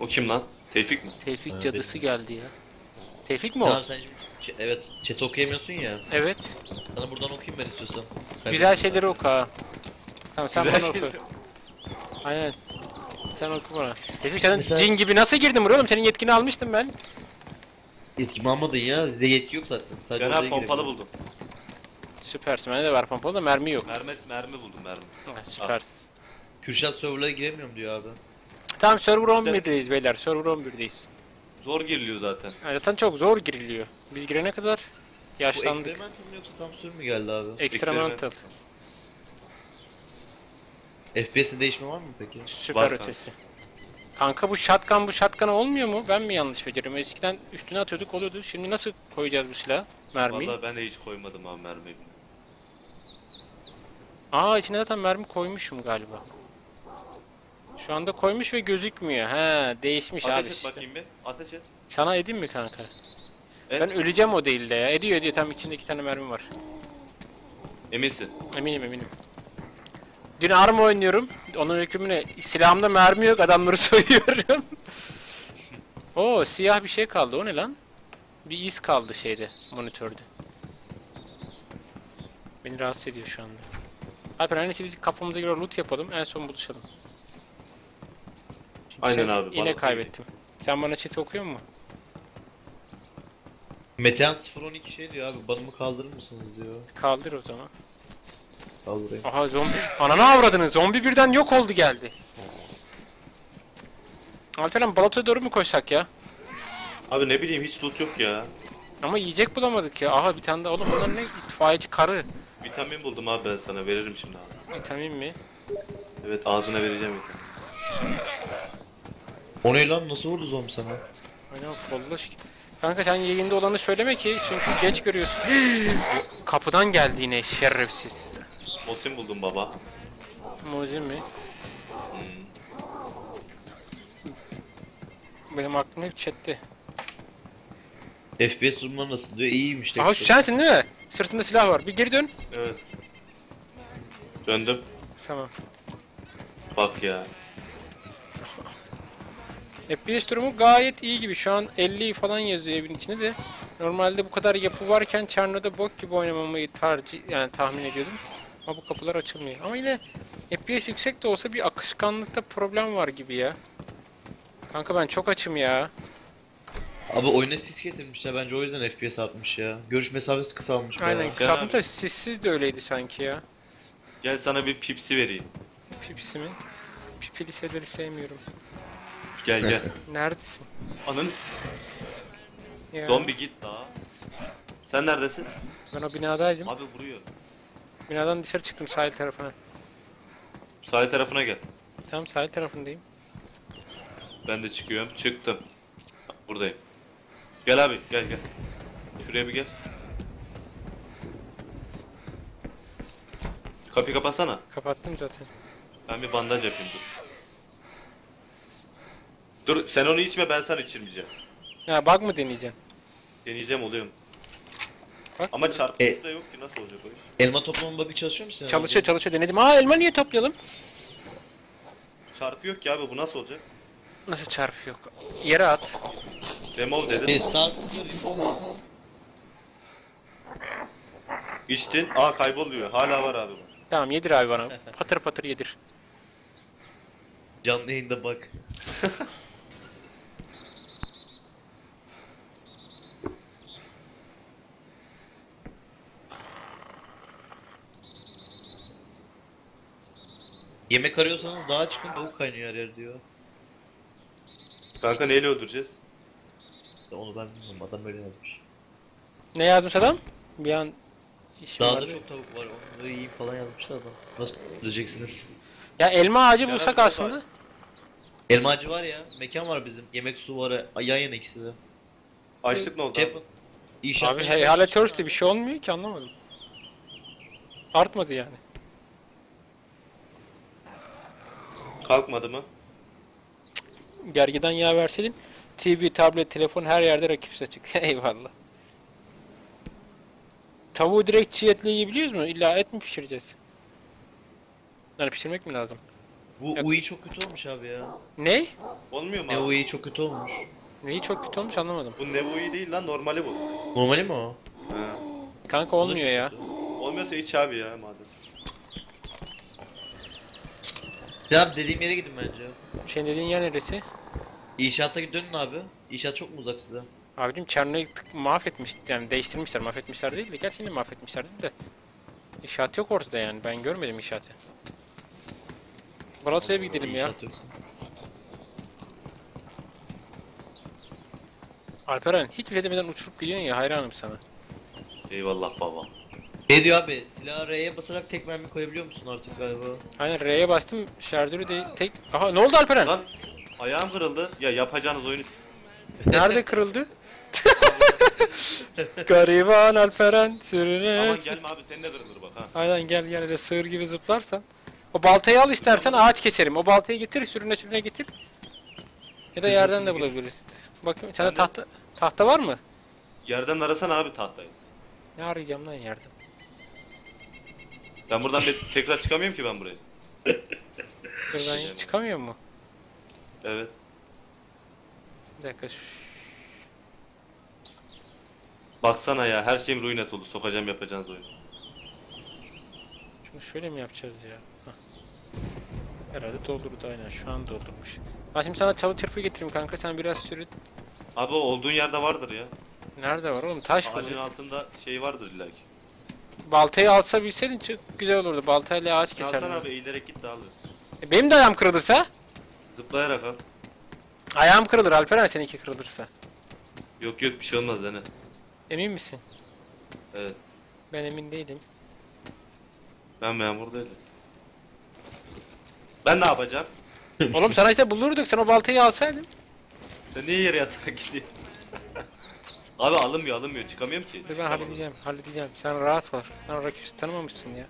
O kim lan? Tevfik mi? Tevfik ha, cadısı benim geldi ya. Tevfik mi o? Sen şimdi, evet, chat okuyamıyorsun ya. Evet. Sana buradan okuyayım ben istiyorsan. Sen güzel şeyleri oku ha. Tamam sen güzel bana oku. Şeyleri. Aynen. Sen oku bana. Tevfik sen mesela... cin gibi nasıl girdin buraya oğlum? Senin yetkini almıştım ben. Yetkimi almadın ya. Bizde yetki yok zaten. Sadece ben abi pompalı buldum. Süpersin. Bende de var pompalı da mermi yok. Mermi, mermi buldum mermi. Tamam. Ha, süper. Ah. Kürşat serverlara giremiyorum diyor abi. Tamam server on bir'deyiz beyler, server on bir'deyiz. Zor giriliyor zaten. Yani zaten çok zor giriliyor. Biz girene kadar yaşlandık. Bu experimental mı yoksa tam sürü mü geldi abi? Experimental. F P S'de değişme var mı peki? Süper var ötesi. Kanka. kanka bu shotgun bu shotgun'a olmuyor mu? Ben mi yanlış beceriyorum? Eskiden üstüne atıyorduk oluyordu. Şimdi nasıl koyacağız bu silahı? Mermiyi? Vallahi ben de hiç koymadım abi mermiyi. Aa içine zaten mermi koymuşum galiba. Şu anda koymuş ve gözükmüyor. He, değişmiş ateş abi. Ateş et işte. Bakayım bir. Ateş et. Sana edeyim mi kanka? Evet. Ben öleceğim o değil de ya. Ediyor ediyor. Tam içinde iki tane mermi var. Eminsin? Eminim eminim. Dün Arma oynuyorum. Onun hükmüne silahımda mermi yok. Adamları soyuyorum. Oo siyah bir şey kaldı. O ne lan? Bir iz kaldı şeyde. Monitörde. Beni rahatsız ediyor şu anda. Alper annesi biz kafamıza göre loot yapalım. En son buluşalım. Aynen sen abi. Yine kaybettim. Sen bana chat okuyor mu? Metehan sıfır on iki şey diyor abi. Banımı kaldırır mısınız diyor. Kaldır o zaman. Kaldırayım. Aha zombi. Ananı avradınız. Zombi birden yok oldu geldi. Alperen Balata'ya doğru mu koşsak ya? Abi ne bileyim, hiç loot yok ya. Ama yiyecek bulamadık ya. Aha bir tane daha. Oğlum bunlar ne? İtfaiyeci karı. Vitamin buldum abi, ben sana veririm şimdi abi. Vitamin mi? Evet, ağzına vereceğim vitamin. O ne lan, nasıl vurdu zombi sana? Aynen follaş. Kanka sen yayında olanı söyleme ki, çünkü geç görüyorsun. Kapıdan geldi yine şerefsiz. Mosin buldum baba. Mosin mi? Hmm. Benim aklım hep chatte. F P S uzmanı nasıl diyor, iyiymiş. Aha şu sensin değil mi? Sırtında silah var, bir geri dön. Evet. Döndüm. Tamam. Bak ya. F P S durumu gayet iyi gibi, şu an elli falan yazıyor evin içinde de. Normalde bu kadar yapı varken Cherno'da bok gibi oynamamı tercih, yani tahmin ediyordum. Ama bu kapılar açılmıyor. Ama yine F P S yüksek de olsa bir akışkanlıkta problem var gibi ya. Kanka ben çok açım ya. Abi oyuna sis getirmişler, bence o yüzden F P S atmış ya. Görüş mesafesi kısalmış. Aynen kısalmış da sissiz de öyleydi sanki ya. Gel sana bir pipsi vereyim. Pipsi mi? Pipi liseleri sevmiyorum. Gel gel. Neredesin? Anın. Ya. Zombi git daha. Sen neredesin? Ben o binadaydım. Abi vuruyor. Binadan dışarı çıktım sahil tarafına. Sahil tarafına gel. Tamam sahil tarafındayım. Ben de çıkıyorum. Çıktım. Buradayım. Gel abi gel gel. Şuraya bir gel. Kapıyı kapatsana. Kapattım zaten. Ben bir bandaj yapayım dur. Dur sen onu içme, ben sana içirmeyeceğim. Ya bak mı deneyeceğim? Deneyeceğim oluyorum. Bak ama çarpıcı e, da yok ki, nasıl olacak o iş? Elma toplamında bir çalışıyor musun? Çalışıyor çalışıyor denedim. Aa elma niye toplayalım? Çarpı yok ya abi, bu nasıl olacak? Nasıl çarpı yok? Yere at. Remov dedim. Estağfurullah. İçtin. Aa kayboluyor. Hala var abi bu. Tamam yedir abi bana. Patır patır yedir. Canlı yayında bak. Yemek arıyorsanız daha çıkın, tavuk kaynıyor yer diyor. Kanka neyle öldüreceğiz? Onu ben bilmiyorum, adam öyle yazmış. Ne yazmış adam? Bir an işim var. Daha da çok tavuk var, onu da iyi falan yazmışlar adam. Nasıl öldüreceksiniz? Ya elma ağacı ya bulsak aslında. Var. Elma ağacı var ya, mekan var bizim. Yemek su var, yan yana ikisi de. Açlık ne oldu? Şey abi İş abi heyale törste bir şey olmuyor ki, anlamadım. Artmadı yani. Kalkmadı mı? Cık, gergiden yağ verseydin. T V, tablet, telefon her yerde rakipse çıktı. Eyvallah. Tavuğu direkt çiğ etle yiyebiliyoruz mu? İlla et mi pişireceğiz? Yani pişirmek mi lazım? Bu ya... U I çok kötü olmuş abi ya. Ne? Olmuyor mu abi? Ne U I çok kötü olmuş. Neyi çok kötü olmuş anlamadım. Bu ne U I değil lan, normali bu. Normali mi o? He. Kanka olmuyor ya. Kötü. Olmuyorsa iç abi ya madem. Ya dediğim yere gidin bence. Senin dediğin yer neresi? İnşaata dönün abi. İnşaat çok mu uzak size? Abicim Çerno'yu mahvetmiş, yani değiştirmişler, mahvetmişler değil de. Gerçi yine mahvetmişler değil de. İnşaat yok ortada yani, ben görmedim inşaatı. Balata'ya bir gidelim ya. Alperen hiç bile demeden uçurup gidiyorsun ya, hayranım sana. Eyvallah baba. Ne diyor abi? Silahı R'ye basarak tek mermi koyabiliyor musun artık galiba? Aynen R'ye bastım, şarjörü değil tek... Aha ne oldu Alperen? Lan ayağım kırıldı. Ya yapacağınız oyunu... Nerede kırıldı? Gariban Alperen sürüne... Aman gelme abi, seninle kırılır bak ha. Aynen gel gel, öyle sığır gibi zıplarsan. O baltayı al istersen, ağaç keserim. O baltayı getir, sürüne sürüne getir. Ya da yerden de bulabiliriz. Bakın içeride yani tahta tahta var mı? Yerden arasana abi tahtayı. Ne arayacağım lan yerden? Ben buradan tekrar çıkamıyorum ki ben buraya. Buradan şey çıkamıyor mu? Evet. Bir dakika. Baksana ya, her şeyim ruinet oldu. Sokacağım yapacağınız oyunu. Şöyle mi yapacağız ya? Hah. Herhalde doldurdu aynen, şu an doldurmuş. Ha şimdi sana çalı çırpı getireyim kanka, sen biraz sürüt. Abi olduğun yerde vardır ya. Nerede var oğlum, taş mı? Ağacın altında şey vardır illa ki. Baltayı alsa bilseydin çok güzel olurdu, baltayla ağaç keserdim. Alsan abi, eğilerek git de alır. E, benim de ayağım kırılırsa? Zıplayarak al. Ayağım kırılır Alperen, seninki kırılırsa. Yok yok, bir şey olmaz dene. Emin misin? Evet. Ben emin değilim. Ben memur değilim. Ben ne yapacağım? Oğlum sana ise bulurduk, sen o baltayı alsaydın. Sen niye yere yatağa gidiyorsun? Abi alınmıyor alınmıyor, çıkamıyorum ki. Dur ben halledeceğim halledeceğim, sen rahat var. Sen rakipsiz tanımamışsın ya.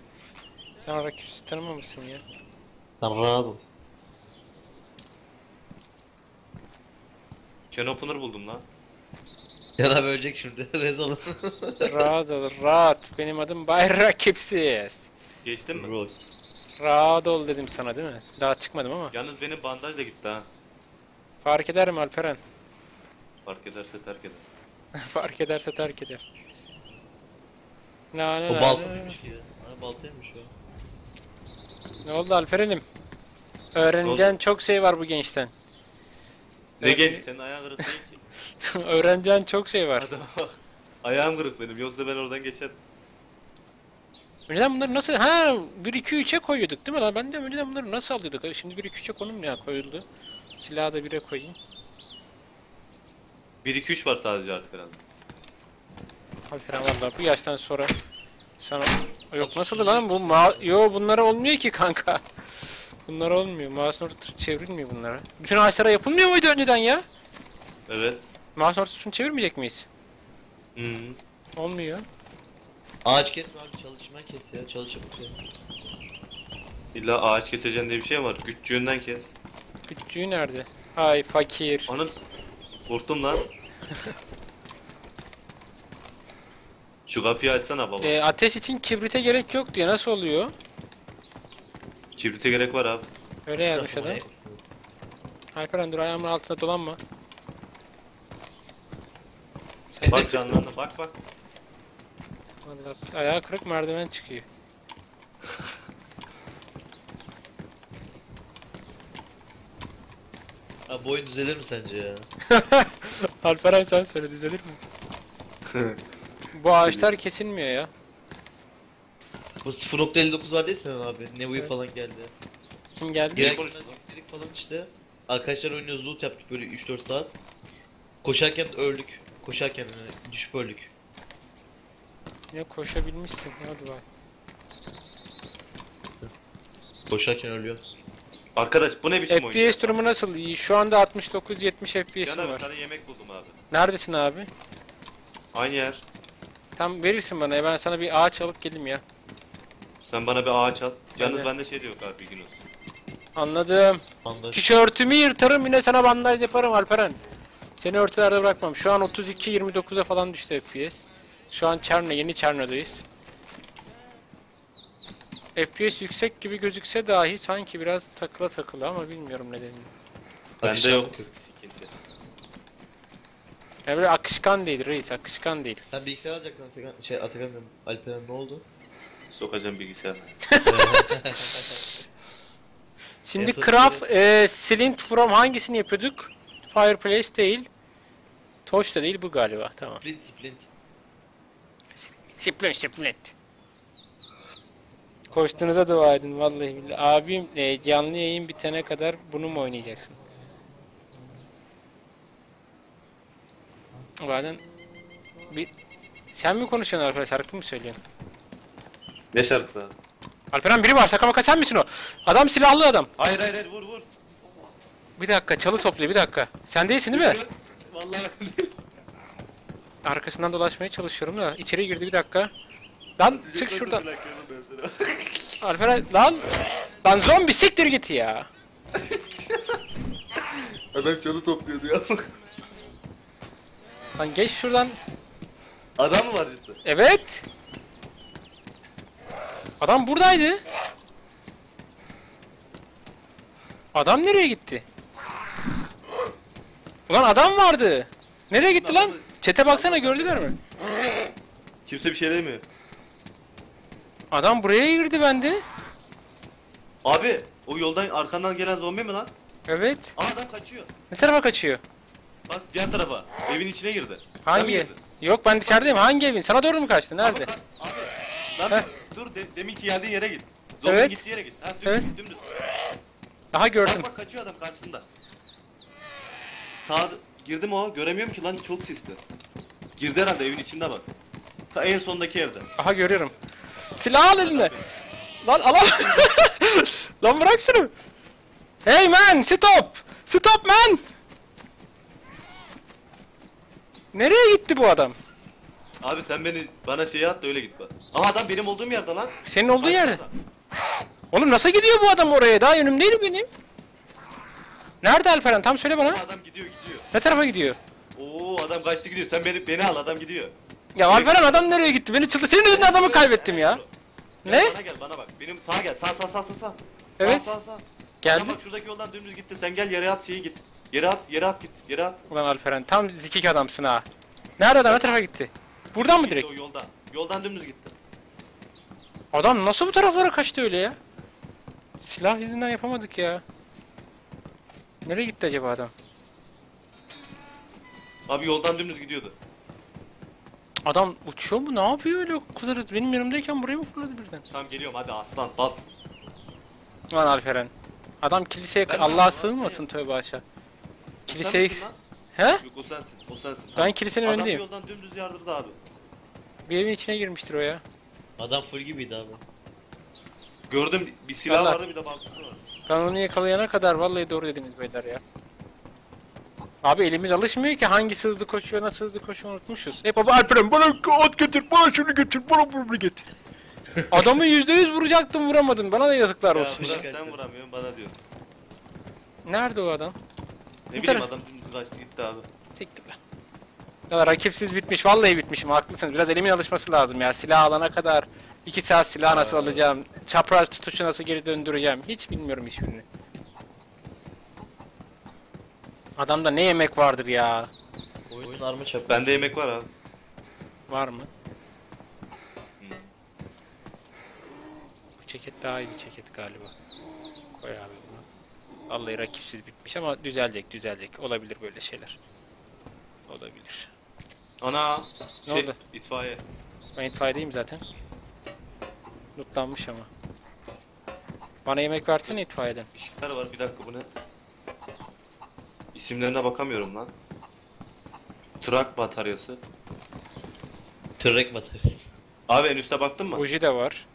Sen rakipsiz tanımamışsın ya. Sen rahat ol. Kenopener buldum lan. Ya da bölecek şimdi, rezalım. Rahat ol, rahat. Benim adım Bay Rakipsiz. Geçtin mi? Rol. Rahat ol dedim sana değil mi? Daha çıkmadım ama. Yalnız benim bandaj da gitti ha. Fark eder mi Alperen? Fark ederse terk eder. Fark ederse terk eder. Na na na. O baltaymış ya. Ha, baltaymış o. Ne oldu Alperen'im? Öğreneceğin çok şey var bu gençten. Ne genç? Senin ayağın kırık değil ki. Öğreneceğin çok şey var. Ayağım kırık benim, yoksa ben oradan geçerim. Önceden bunları nasıl... Ha, bir iki üçe koyuyorduk değil mi lan? Ben de önceden bunları nasıl alıyorduk? Şimdi bir iki üçe konum ya koyuldu. Silahı da bire koyayım. bir iki üç var sadece artık herhalde. Alperen vallahi bu yaştan sonra... Sana... Yok nasıldı lan bu ma... Yo bunlara olmuyor ki kanka. Bunlar olmuyor. Mouse'un ortasını çevrilmiyor bunlara. Bütün ağaçlara yapılmıyor muydu önceden ya? Evet. Mouse'un ortasını çevirmeyecek miyiz? Hı hmm. Olmuyor. Ağaç kesme abi, çalışma kes ya, çalışıp kes. İlla ağaç keseceğin diye bir şey var, küçüğünden kes. Küçüğü nerede? Ay fakir. Anam, vurdum lan. Şu kapıyı açsana baba. E, ateş için kibrite gerek yok diye nasıl oluyor? Kibrite gerek var abi. Öyle yazmış adam. Alperen dur, ayağımın altına dolanma. Sen bak canlarına bak bak. Ayağı kırık merdiven çıkıyor. Abi boyun düzelir mi sence ya? Alperen sen söyle, düzelir mi? Bu ağaçlar kesilmiyor ya. Bu sıfır nokta elli dokuz var değilsin abi. Ne bu evet. Falan geldi. Kim geldi? Gerek falan işte. Arkadaşlar oynuyoruz, loot yaptık böyle üç dört saat. Koşarken öldük. Koşarken düşüp öldük. Ne koşabilmişsin, hadi bak. Koşarken ölüyor. Arkadaş bu ne biçim oyun? F P S durumu nasıl? Şu anda altmış dokuz yetmiş F P S'im var. Sana yemek buldum abi. Neredesin abi? Aynı yer. Tam verirsin bana ya, ben sana bir ağaç alıp geleyim ya. Sen bana bir ağaç al. Yalnız yani. Bende şey de yok abi, gün olsun. Anladım. Bandaj. Tişörtümü yırtarım yine sana bandaj yaparım Alperen. Seni ortalarda bırakmam. Şu an otuz iki yirmi dokuza falan düştü F P S. Şu an Chernobyl, yeni Chernobyl'deyiz. F P S yüksek gibi gözükse dahi sanki biraz takıla takıla ama bilmiyorum nedenini. Bende yok. Yani böyle akışkan değil reis, akışkan değil. Sen bilgisayar alacaksın Atakan, şey Atakan Alperen ne oldu? Sokacağım bilgisayarı. Şimdi craft, e, Slint from hangisini yapıyorduk? Fireplace değil. Torch da değil, bu galiba tamam. Flint, flint. Şiplent şiplent. Koştuğunuza dua edin vallahi billahi. Abim e, canlı yayın bitene kadar bunu mu oynayacaksın? Bazen bir... Sen mi konuşuyorsun Alperen, şarkı mı söylüyorsun? Ne şarkı lan? Alperen biri var, sakamaka sen misin o? Adam silahlı adam. Hayır hayır, hayır vur vur. Bir dakika, çalı topluyor bir dakika. Sen değilsin değil mi? Vallahi arkasından dolaşmaya çalışıyorum da içeri girdi bir dakika. Lan çık şuradan. Alperen lan. Lan zombi siktir git ya. Adam çalı topluyordu ya. Lan geç şuradan. Adam mı var cidden? Evet. Adam buradaydı. Adam nereye gitti? Ulan adam vardı. Nereye gitti lan? Çete baksana, gördüler mi? Kimse bir şey demiyor. Adam buraya girdi bende. Abi o yoldan arkandan gelen zombi mi lan? Evet. Aa, adam kaçıyor. Ne tarafa kaçıyor? Bak diğer tarafa. Evin içine girdi. Hangi? Girdi? Yok ben dışarıdayım. Hangi evin? Sana doğru mu kaçtı? Nerede? Abi, abi lan dur de, deminki geldiğin yere git. Zombi evet. Gitti yere git. Ha, dümdüz, evet. Dümdüz. Daha gördüm. Bak, bak kaçıyor adam karşısında. Sağ girdim o. Göremiyorum ki lan, çok sisli. Girdi herhalde, evin içinde bak. Ta en sondaki evde. Aha görüyorum. Silah al eline. Lan alam. Lan bırak şunu. Hey man, stop. Stop man. Nereye gitti bu adam? Abi sen beni bana şeyi at da öyle git bak. Aha adam benim olduğum yerde lan. Senin olduğun yerde. Oğlum nasıl gidiyor bu adam oraya? Daha önümdeydi benim. Nerede Alperen? Tam söyle bana. Adam gidiyor gidiyor. Ne tarafa gidiyor? Oo adam kaçtı gidiyor. Sen beni beni al, adam gidiyor. Ya Alperen adam nereye gitti? Beni çıldırdı. Senin yüzünden adamı kaybettim ya. Ne? Bana gel, bana bak. Benim sağa gel. Sağ sağ sağ sağ sağ. Evet. Sağ sağ sağ. Geldi. Bak şuradaki yoldan dümdüz gitti. Sen gel yere at şeyi git. Yere at, yere at git. Yere at. Ulan Alperen tam zikik adamsın ha. Nerede adam? Ne tarafa gitti? Buradan mı direkt? Yoldan. Yoldan dümdüz gitti. Adam nasıl bu taraflara kaçtı öyle ya? Silah yüzünden yapamadık ya. Nereye gitti acaba adam? Abi yoldan dümdüz gidiyordu. Adam uçuyor mu? Ne yapıyor öyle kuzarız? Benim yanımdayken buraya mı fırladı birden? Tamam geliyorum hadi aslan bas. Lan Alperen. Adam kiliseye... Allah'a sığınmasın tövbe aşağı. Kiliseyi... He? Yok o sensin, o sensin. Ben kilisenin adam önündeyim. Adam yoldan dümdüz yardırdı abi. Bir evin içine girmiştir o ya. Adam full gibiydi abi. Gördüm bir silah Allah vardı, bir de bankası vardı. Ben onu yakalayana kadar vallahi doğru dediniz beyler ya. Abi elimiz alışmıyor ki, hangisi hızlı koşuyor, nasıl hızlı koşuyor unutmuşuz. Hep abi Alperen bana at getir, bana şunu getir, bana bunu getir. Adamı yüzde yüz vuracaktım, vuramadın, bana da yazıklar ya, olsun. Ya sen vuramıyorsun bana diyor. Nerede o adam? Ne bu bileyim taraf... adam dümdüz açtı gitti abi. Siktir lan. Ya rakipsiz bitmiş, vallahi bitmişim, haklısınız. Biraz elimin alışması lazım ya, silah alana kadar. İki saat silah nasıl evet alacağım, çapraz tutuşu nasıl geri döndüreceğim, hiç bilmiyorum hiçbirini. Adamda ne yemek vardır ya? Oyun arma çapraz. Bende yemek var abi. Var mı? Hmm. Bu ceket daha iyi bir ceket galiba. Koy abi bunu. Vallahi rakipsiz bitmiş ama düzelecek, düzelecek. Olabilir böyle şeyler. Olabilir. Ana! Ne şey, oldu? İtfaiye. Ben itfaiyedeyim zaten. Lootlanmış ama. Bana yemek versene itfaiyeden. İşler var, bir dakika bu ne? İsimlerine bakamıyorum lan. Trak bataryası. Trak bataryası. Abi en üste baktın mı? Uji de var.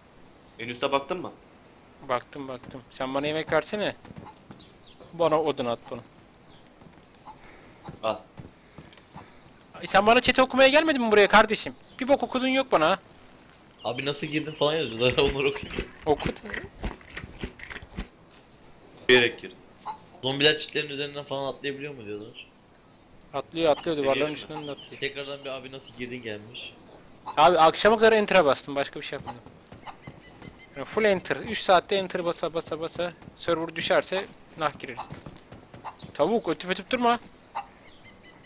En üste baktın mı? Baktım baktım. Sen bana yemek versene. Bana odun at bunu. Al. Sen bana chat okumaya gelmedin mi buraya kardeşim? Bir bok okudun yok bana. Abi nasıl girdin falan yazıyorlar, onları okuyun. Okut. Gerek girdim. Zombiler çitlerin üzerinden falan atlayabiliyor mu diyorlar? Atlıyor atlıyor, duvarların üstünden de atlıyor. Tekrardan bir abi nasıl girdin gelmiş. Abi akşama kadar enter'a bastım, başka bir şey yapmadım. Yani full enter, üç saatte enter basa basa basa. Server düşerse nah gireriz. Tavuk ötüp ötüp durma.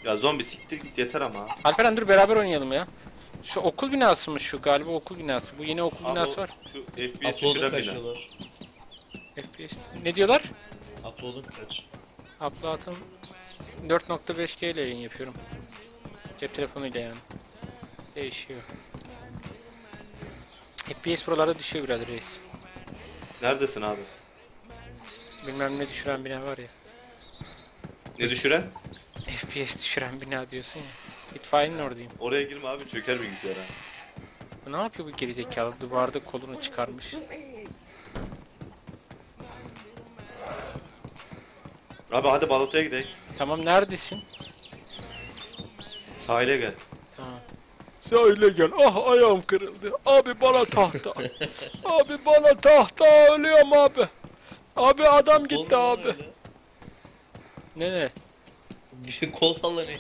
Ya zombi siktir git yeter ama. Alperen dur beraber oynayalım ya. Şu okul binası mı şu? Galiba okul binası. Bu yeni okul abi binası var. Şu F P S düşüren bina. F P S. Ne diyorlar? Upload'un kaç? Upload'un dört nokta beş G ile yayın yapıyorum. Cep telefonuyla yani. Değişiyor. F P S buralarda düşüyor biraz reis. Neredesin abi? Bilmem ne düşüren bina var ya. Ne düşüren? F P S düşüren bina diyorsun ya. İtfaiyenin oradayım. Oraya girme abi, çöker bilgisayara. Ne yapıyor bu gerizekalı? Duvarda kolunu çıkarmış. Abi hadi Balota'ya gidelim. Tamam neredesin? Sahile gel. Tamam. Sahile gel. Ah ayağım kırıldı. Abi bana tahta. Abi bana tahta, ölüyorum abi. Abi adam gitti oğlum, abi. Öyle. Ne ne? Kol sallanıyor.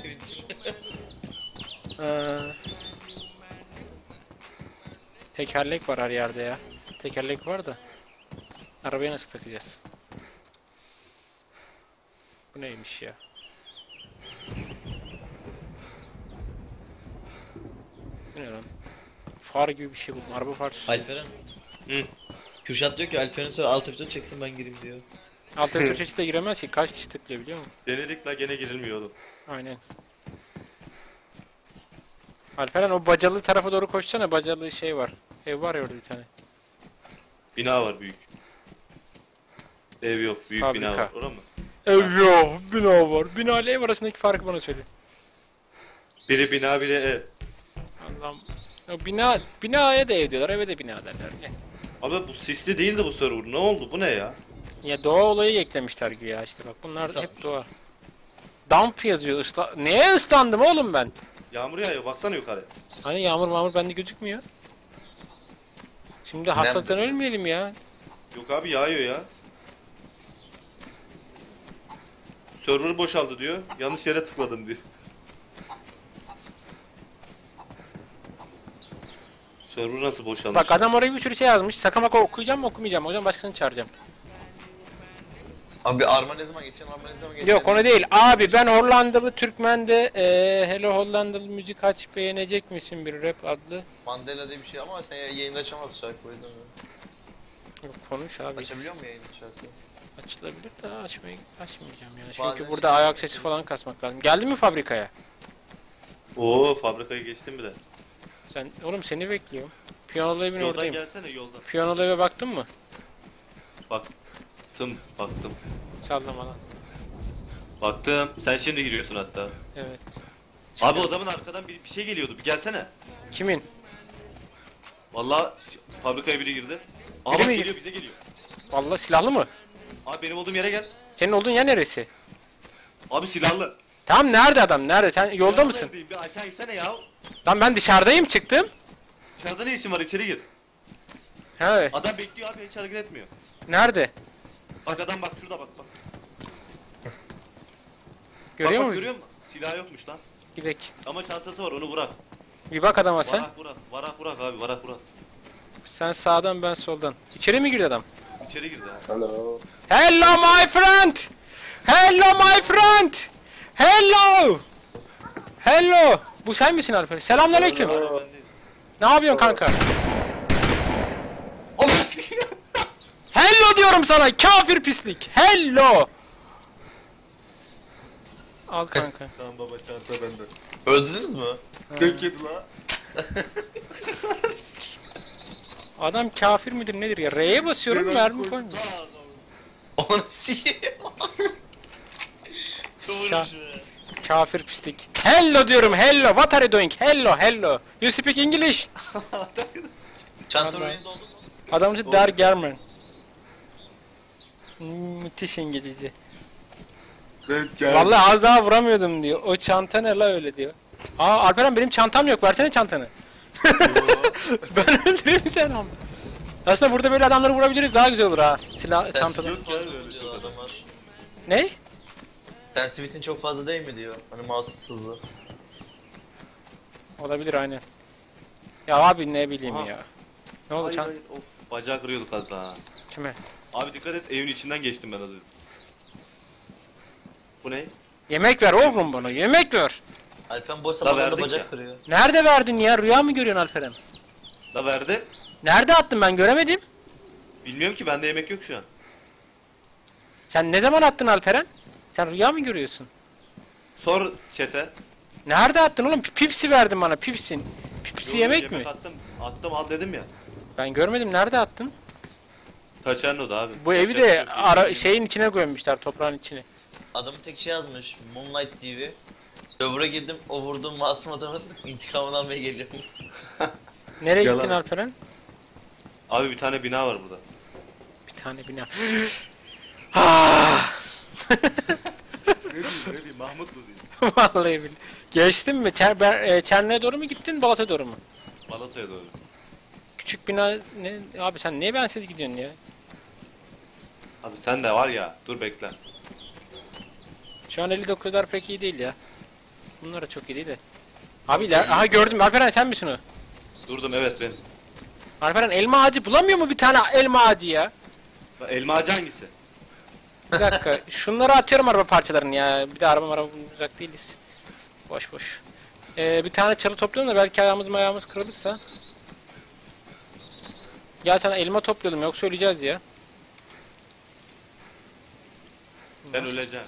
Ee, tekerlek var her yerde ya. Tekerlek var da arabaya nasıl takacağız? Bu neymiş ya? Ne lan? Far gibi bir şey buldum. Araba parçası. Alperen. Hı. Kürşat diyor ki Alperen sonra alt F dört çeksin ben gireyim diyor. Alt F dört çeşitle giremez ki. Kaç kişi tıklıyor biliyor musun? Denedik la gene girilmiyor oğlum. Aynen. Alperen o bacalı tarafa doğru koşsana, bacalı şey var. Ev var ya orada bir tane. Bina var büyük. Ev yok, büyük fabrika. Bina var. Orada mı? Ev yok, bina var. Bina ile ev arasındaki farkı bana söyle. Biri bina, biri ev. Allah'ım. Bina, binaya da ev diyorlar, eve de bina derler. Ne? Abi bu sisli değildi bu server, ne oldu, bu ne ya? Ya doğa olayı eklemişler güya işte bak, bunlar sen... hep doğa. Dump yazıyor, ısla... Neye ıslandım oğlum ben? Yağmur yağıyor, baksana yukarı. Hani yağmur mağmur bende gözükmüyor. Şimdi hastalıktan ölmeyelim ya. Yok abi, yağıyor ya. Server boşaldı diyor, yanlış yere tıkladım diyor. Server nasıl boşalmış? Bak adam oraya bir sürü şey yazmış, sakamaka okuyacağım mı okumayacağım, hocam başkasını çağıracağım. Abi Arma ne zaman geçeceğim, Arma ne zaman geçeceğim? Yok onu değil, abi ben Hollandalı, Türkmen'de ee, Hello Hollandalı müzik aç, beğenecek misin bir rap adlı. Mandela diye bir şey ama sen yayını açamazsın şarkı, o yüzden yok, konuş abi. Açabiliyor musun yayını şarkı? Açılabilir de açmayı, açmayacağım yani. Çünkü bazen burada ayak sesi falan kasmak lazım. Geldin mi fabrikaya? Oo, fabrikaya geçtim bile. Sen oğlum seni bekliyorum. Piyanolu evin yoldan oradayım. Gelsene, yoldan. Piyanolu eve baktın mı? Baktım, baktım. Sallama lan. Baktım. Sen şimdi giriyorsun hatta. Evet. Abi o adamın arkadan bir, bir şey geliyordu. Bir gelsene. Kimin? Vallahi fabrikaya biri girdi. Aa, biri bak, geliyor, bize geliyor. Vallahi silahlı mı? Abi benim olduğum yere gel. Senin olduğun yer neresi? Abi silahlı. Tamam, nerede adam? Nerede? Sen yolda ben mısın? Neredeyim? Bir aşağı gitsene ya. Lan ben dışarıdayım, çıktım. Dışarıda ne işin var? İçeri gir. He. Adam bekliyor abi, hiç hareket etmiyor. Nerede? Bak adam bak şurada, bak bak. Görüyor musun? Görüyor musun? Silah yokmuş lan. Gidek. Ama çantası var, onu vurak. Bir bak adama sen. Varak vurak, varak vurak abi, varak vurak. Sen sağdan, ben soldan. İçeri mi girdi adam? İçeri girdi abi. Hello. Hello my friend. Hello my friend. Hello. Hello. Bu sen misin Alper? Selamünaleyküm. Ne yapıyorsun kanka? Hello diyorum sana, kafir pislik. Hello. Al kanka. Tamam baba, çanta bende. Öldünüz mü? Kök yedi la. Adam kafir midir nedir ya? R'ye basıyorum, mermi koymuyor. Onu s**eyim. Kafir pislik. Hello diyorum, hello. What are you doing? Hello, hello. You speak English. Çantam reis oldu mu? Adamcı der German. Müthiş İngilizce. Vallahi az daha vuramıyordum diyor. O çanta ne la öyle diyor. Aa Alperen benim çantam yok. Versene çantanı. Ben öldüreyim seni ama. Aslında burada böyle adamları vurabiliriz, daha güzel olur ha. Silah çantadan. Ne? Sensivitin çok fazla değil mi diyor. Hani mahsus hızlı. Olabilir aynen. Ya abi ne bileyim. Aha. Ya. Ne oldu çant? Of bacağı kırıyorduk az daha. Kime? Abi dikkat et, evin içinden geçtim ben az önce. Bu ne? Yemek ver oğlum bana, yemek ver. Alperen boş zamanlarda bacak ya kırıyor. Nerede verdin ya? Rüya mı görüyorsun Alperen? Da verdi. Nerede attın, ben göremedim. Bilmiyorum ki, bende yemek yok şu an. Sen ne zaman attın Alperen? Sen rüya mı görüyorsun? Sor chat'e. Nerede attın oğlum? Pipsi verdin bana, pipsin. Pipsi yo, yemek, yemek mi? Attım, attım al dedim ya. Ben görmedim, nerede attın? Taçerno'da abi. Bu evi de şey, ara, şeyin içine koymuşlar, toprağın içine. Adamın tek şey yazmış, Moonlight T V. Dövre girdim, o vurduğum masum adamın intikamını almaya geliyorum. Nereye yalan gittin Alperen? Abi bir tane bina var burada. Bir tane bina. Ne diyeyim, ne diyeyim, Mahmut mu diyeyim? Vallahi billahi. Geçtin mi? Çer Çerno'ya doğru mu gittin, Balata'ya doğru mu? Balata'ya doğru. Küçük bina ne? Abi sen niye bensiz gidiyorsun ya? Abi sen de var ya, dur bekle. Şu an elli dokuzlar pek iyi değil ya. Bunlara çok iyi değil de. Abi iler, aha gördüm, Alperen sen misin o? Durdum, evet ben. Alperen elma ağacı bulamıyor mu bir tane elma ağacı ya? Elma ağacı hangisi? Bir dakika, şunları atıyorum araba parçalarını ya. Bir de araba araba bulacak değiliz. Boş boş. Ee, bir tane çalı topluyorum da belki ayağımız mayağımız kırılırsa. Gel sana elma topluyordum, yoksa öleceğiz ya. Ben nasıl öleceğim?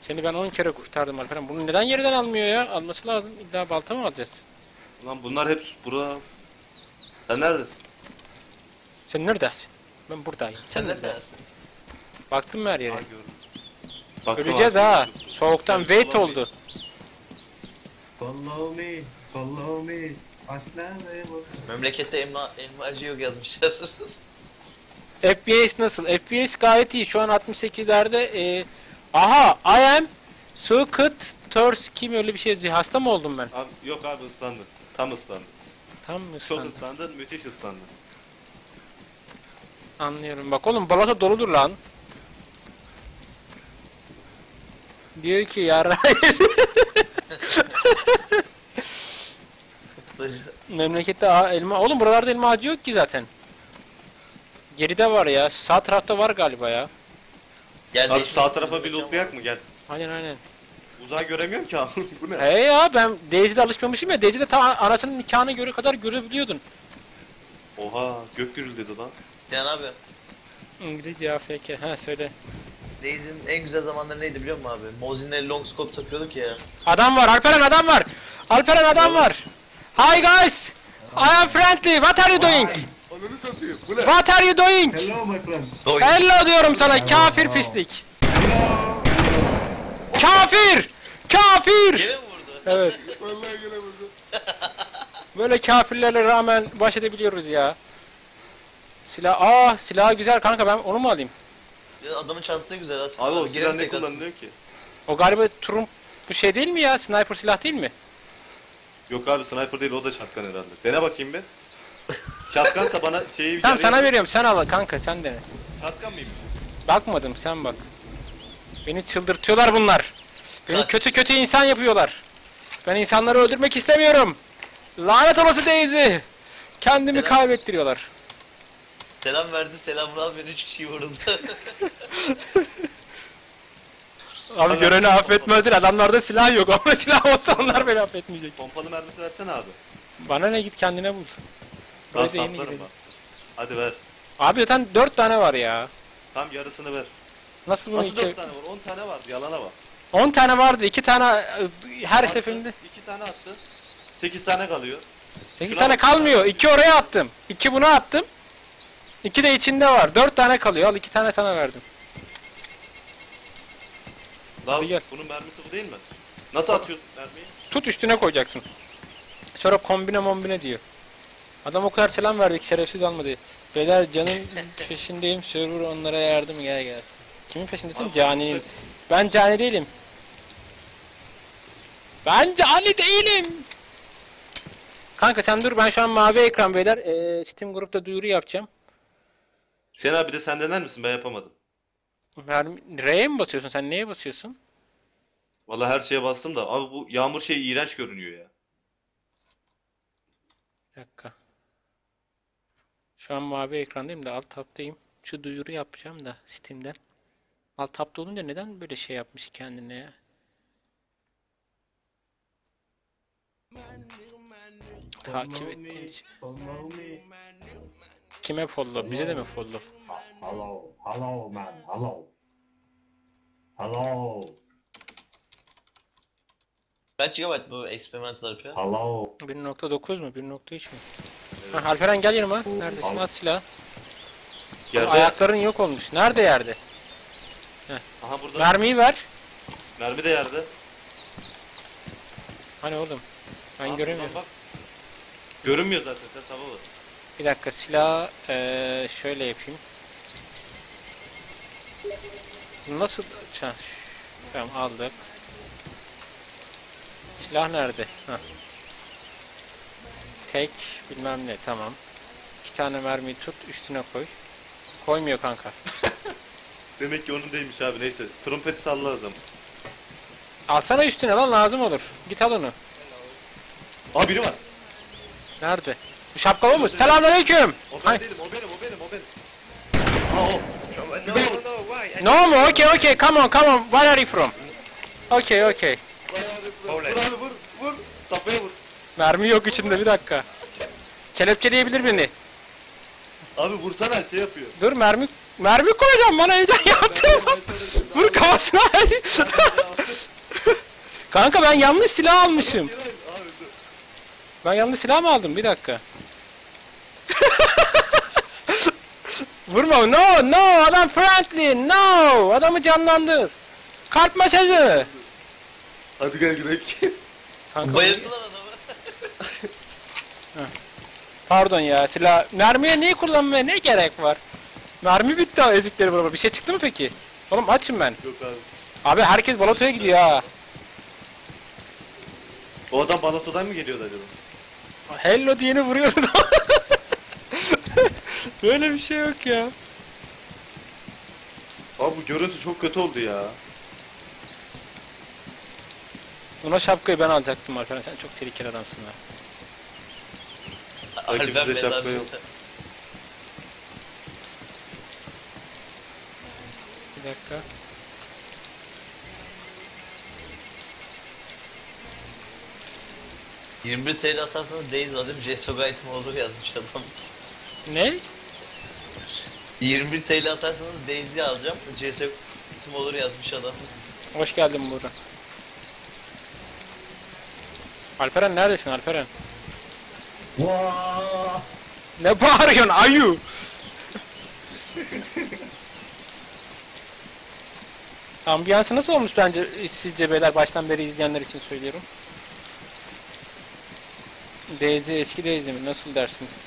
Seni ben on kere kurtardım Alperen. Bunu neden yerden almıyor ya? Alması lazım. İlla balta mı alacağız? Lan bunlar hep burada. Sen neredesin? Sen neredesin? Ben buradayım. Sen, Sen neredesin? Neredesin? Baktın mı her yere? Aa, gördüm. Öleceğiz ha. Soğuktan wait oldu. Follow me, follow me. Memlekette elma, elmacı yok yazmışlar. F P S nasıl? F P S gayet iyi. Şu an altmış sekizlerde. E... Aha, I am Sukat Tors kim öyle bir şey yazıyor. Hasta mı oldum ben? Abi, yok abi ıslandım. Tam ıslandım. Tam mı ıslandın? Çok ıslandın, müthiş ıslandın. Anlıyorum. Bak oğlum Balota doludur lan. Diyor ki yarra. Memlekette elma. Oğlum buralarda elma ağacı yok ki zaten. Geride var ya. Sağ tarafta var galiba ya. Gel abi sağ tarafa bir lootlayak mı gel? Aynen aynen. Uzağı göremiyorum ki abi. Bu ne? He ya ben DayZ'de alışmamışım ya. DayZ'de ta anasının nikahına göre kadar görebiliyordun. Oha gök gürüldedi lan. Ya ne yapıyorsun? İngilizce A F K. Ha söyle. DayZ'in en güzel zamanları neydi biliyor musun abi? Mosin'le long scope takıyorduk ya. Adam var Alperen adam var. Alperen adam var. Hi guys. I am friendly. What are you doing? What are you doing? Hello my friend. Hello diyorum sana kafir pislik. Kafir! Kafir! Gene vurdu. Evet. Vallahi gene vurdu. Böyle kafirlerle rağmen baş edebiliyoruz ya. Silah, aa silah güzel kanka ben onu mu alayım? Ya adamın çantası güzel aslında. Abi o silah ne kullanılıyor ki? O galiba Trump bu şey değil mi ya? Sniper silah değil mi? Yok abi sniper değil o da şatkan herhalde. Dene bakayım bir. Şatkansa bana şeyi... Tamam sana veriyorum sen al kanka sen dene. Şatkan mıyım? Bakmadım sen bak. Beni çıldırtıyorlar bunlar. Beni ha. kötü kötü insan yapıyorlar. Ben insanları öldürmek istemiyorum. Lanet olası DayZ. Kendimi selam. Kaybettiriyorlar. Selam verdi, selam vurdu. Ben üç kişiyi vurdu. Abi göreni affetmedin. Adamlarda silah yok. Ama silah olsa onlar beni affetmeyecek. Pompalı mermisi versene abi. Bana ne git kendine bul. Böyle yeni girelim. Hadi ver. Abi zaten dört tane var ya. Tam yarısını ver. Nasıl bunu iki... dört tane var? on tane vardı, yalana bak. on tane vardı, iki tane her attın, seferinde. iki tane attın, sekiz tane kalıyor. sekiz şuna tane kalmıyor, iki oraya attım. iki buna attım. iki de içinde var, dört tane kalıyor. Al iki tane sana verdim. Lan bunun mermisi bu değil mi? Nasıl atıyorsun mermiyi? Tut üstüne koyacaksın. Sonra kombine mombine diyor. Adam o kadar selam verdik, şerefsiz alma diye. Beyler canın peşindeyim, server onlara yardım gel gelsin. Kimin peşindesin? Abi, Cani'nin. Ben Cani değilim. Ben Cani değilim. Kanka sen dur ben şu an mavi ekran beyler. Ee, Steam grupta duyuru yapacağım. Sen abi de sen dener misin? Ben yapamadım. R'ye mi basıyorsun? Sen neye basıyorsun? Vallahi her şeye bastım da. Abi bu yağmur şey iğrenç görünüyor ya. Bir dakika. Şu an mavi ekrandayım da alt taptayım. Şu duyuru yapacağım da Steam'den. Alt tapta olunca neden böyle şey yapmış kendine ya? Takip ettiğince. Kime follow? Bize de mi follow? Hello, hello man, hello. Hello. Kaç gigabayt bu eksperimentler yapıyor? Hello. bir nokta dokuz mu? bir nokta üç mi? Evet. Ha, Alperen gel yanıma. Neredesin? Al. At silahı. Yerde. Ayakların yok olmuş. Nerede yerde? Aha burada. Mermiyi ver. Mermi de yerde. Hani oğlum? Ben göremiyorum. Bak. Görünmüyor zaten. Sen sabah var. Bir dakika silah ee, şöyle yapayım. Nasıl? Ha, tamam aldık. Silah nerede? Heh. Tek bilmem ne tamam. İki tane mermiyi tut üstüne koy. Koymuyor kanka. Demek ki onun değilmiş abi neyse. Trompeti salla o zaman. Alsana üstüne lan lazım olur. Git al onu. Aa biri var. Nerede? Bu şapkalı mı? Selamünaleyküm. O ben değilim o benim o benim o benim. Aa o. No no why? No mu? Okay okay come on come on. Where are you from? Okay okay. Vur vur vur. Tapaya vur. Mermi yok içinde bir dakika. Kelepçeleyebilir beni. Abi vursana şey yapıyor. Dur mermi. Mermi koyacağım bana heyecan yaptım. Vur kafasına. Kanka ben yanlış silah almışım. Ben yanlış silah mı aldım? Bir dakika. Vurma. No, no, adam friendly. No, adamı canlandır. Kalp masajı. Hadi gel gidelim. Bayıldılar adamı. Pardon ya, silah mermiye niye kullanmaya ne gerek var? Mermi bitti ezikleri baba. Bir şey çıktı mı peki? Oğlum açım ben. Yok abi. Abi herkes Balota'ya gidiyor ha. O adam Balota'dan mı geliyordu acaba? Hello diyeni vuruyordu. Böyle bir şey yok ya. Abi bu görüntü çok kötü oldu ya. Ona şapkayı ben alacaktım arkadaşlar. Sen çok tehlikeli adamsın ha. Halbuki şapka yok. Bir dakika. yirmi bir T L atarsanız DayZ adım C S G O item olur yazmış adam. Ne? yirmi bir T L atarsanız DayZ'i alacağım, C S G O item olur yazmış adam. Hoş geldin Burak. Alperen neredesin Alperen? Vaaaaaa! Ne bağırıyorsun ayu? Ambiyansı nasıl olmuş bence sizce beyler, baştan beri izleyenler için söylüyorum. DayZ eski DayZ mi nasıl dersiniz?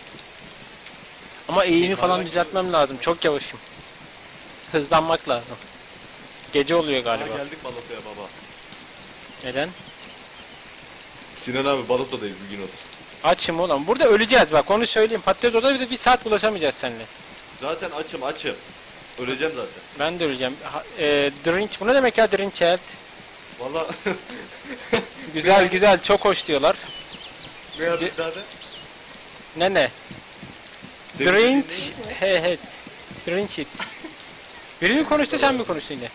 Ama eğimi falan düzeltmem lazım, çok yavaşım. Hızlanmak lazım. Gece oluyor galiba. Ama geldik Balata'ya baba. Neden? Sinan abi Balata'dayız bugün olsun. Açım oğlum, burada öleceğiz bak onu söyleyeyim. Patates orada bir de bir saat ulaşamayacağız seninle. Zaten açım açım. Öleceğim zaten. Ben de öleceğim. Ha, e, drinch bu ne demek ya drinch health? Valla... Güzel güzel çok hoş diyorlar. Ne yazdık zaten? Ne ne? Drinch health. Drinch it. Biri mi konuştu sen mi konuştun yine?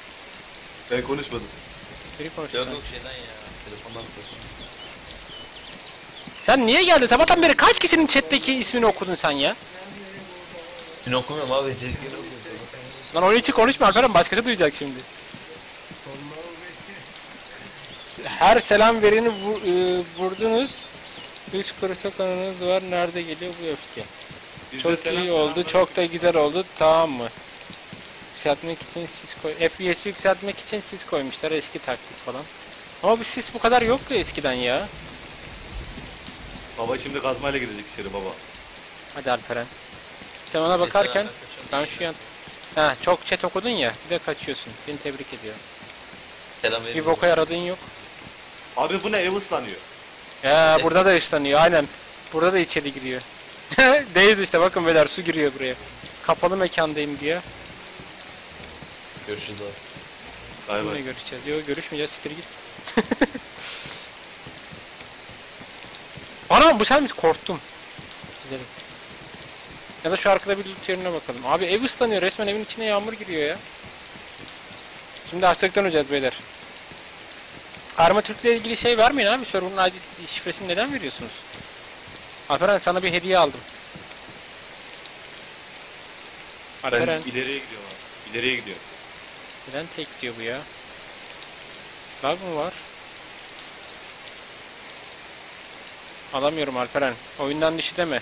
Ben konuşmadım. Biri konuştu. Yok şeyden ya. Telefondan konuştum. Sen niye geldin? Sabahtan beri kaç kişinin chat'teki ismini okudun sen ya? Ben okumuyorum abi. Lan onun için konuşma arkadaşım, başkası duyacak şimdi. Her selam vereni vur, e, vurdunuz. Üç kuruşa kanınız var. Nerede geliyor bu öfke? Biz çok iyi oldu. Çok da güzel oldu. Tamam mı? Yükseltmek için siz koy... F P S'i yükseltmek için siz koymuşlar. Eski taktik falan. Ama bu sis bu kadar yoktu eskiden ya. Baba şimdi kazmayla gidecek içeri baba. Hadi Alperen. Sen ona bakarken ben şu yan... Ha çok chat okudun ya, bir de kaçıyorsun. Seni tebrik ediyorum. Selam bir boka yaradığın yok. Abi bu ne, ev ıslanıyor. Eee burada da ıslanıyor aynen. Burada da içeri giriyor. Deyiz işte bakın beyler, su giriyor buraya. Kapalı mekandayım diye. Görüşürüz abi. Bay bay. Görüşeceğiz. Yok görüşmeyeceğiz, siktir git. Anam bu sen mi? Korktum. Gidelim. Ya da şu arkada bir loot yerine bakalım. Abi ev ıslanıyor resmen, evin içine yağmur giriyor ya. Şimdi açlıktan öleceğiz beyler. Arma Türk'le ilgili şey vermeyin abi. Server'ın I D şifresini neden veriyorsunuz? Alperen sana bir hediye aldım. Alperen. Ben ileriye gidiyorum abi. İleriye gidiyorum. Neden tek diyor bu ya? Lag mı var? Alamıyorum Alperen. Oyundan düştü deme.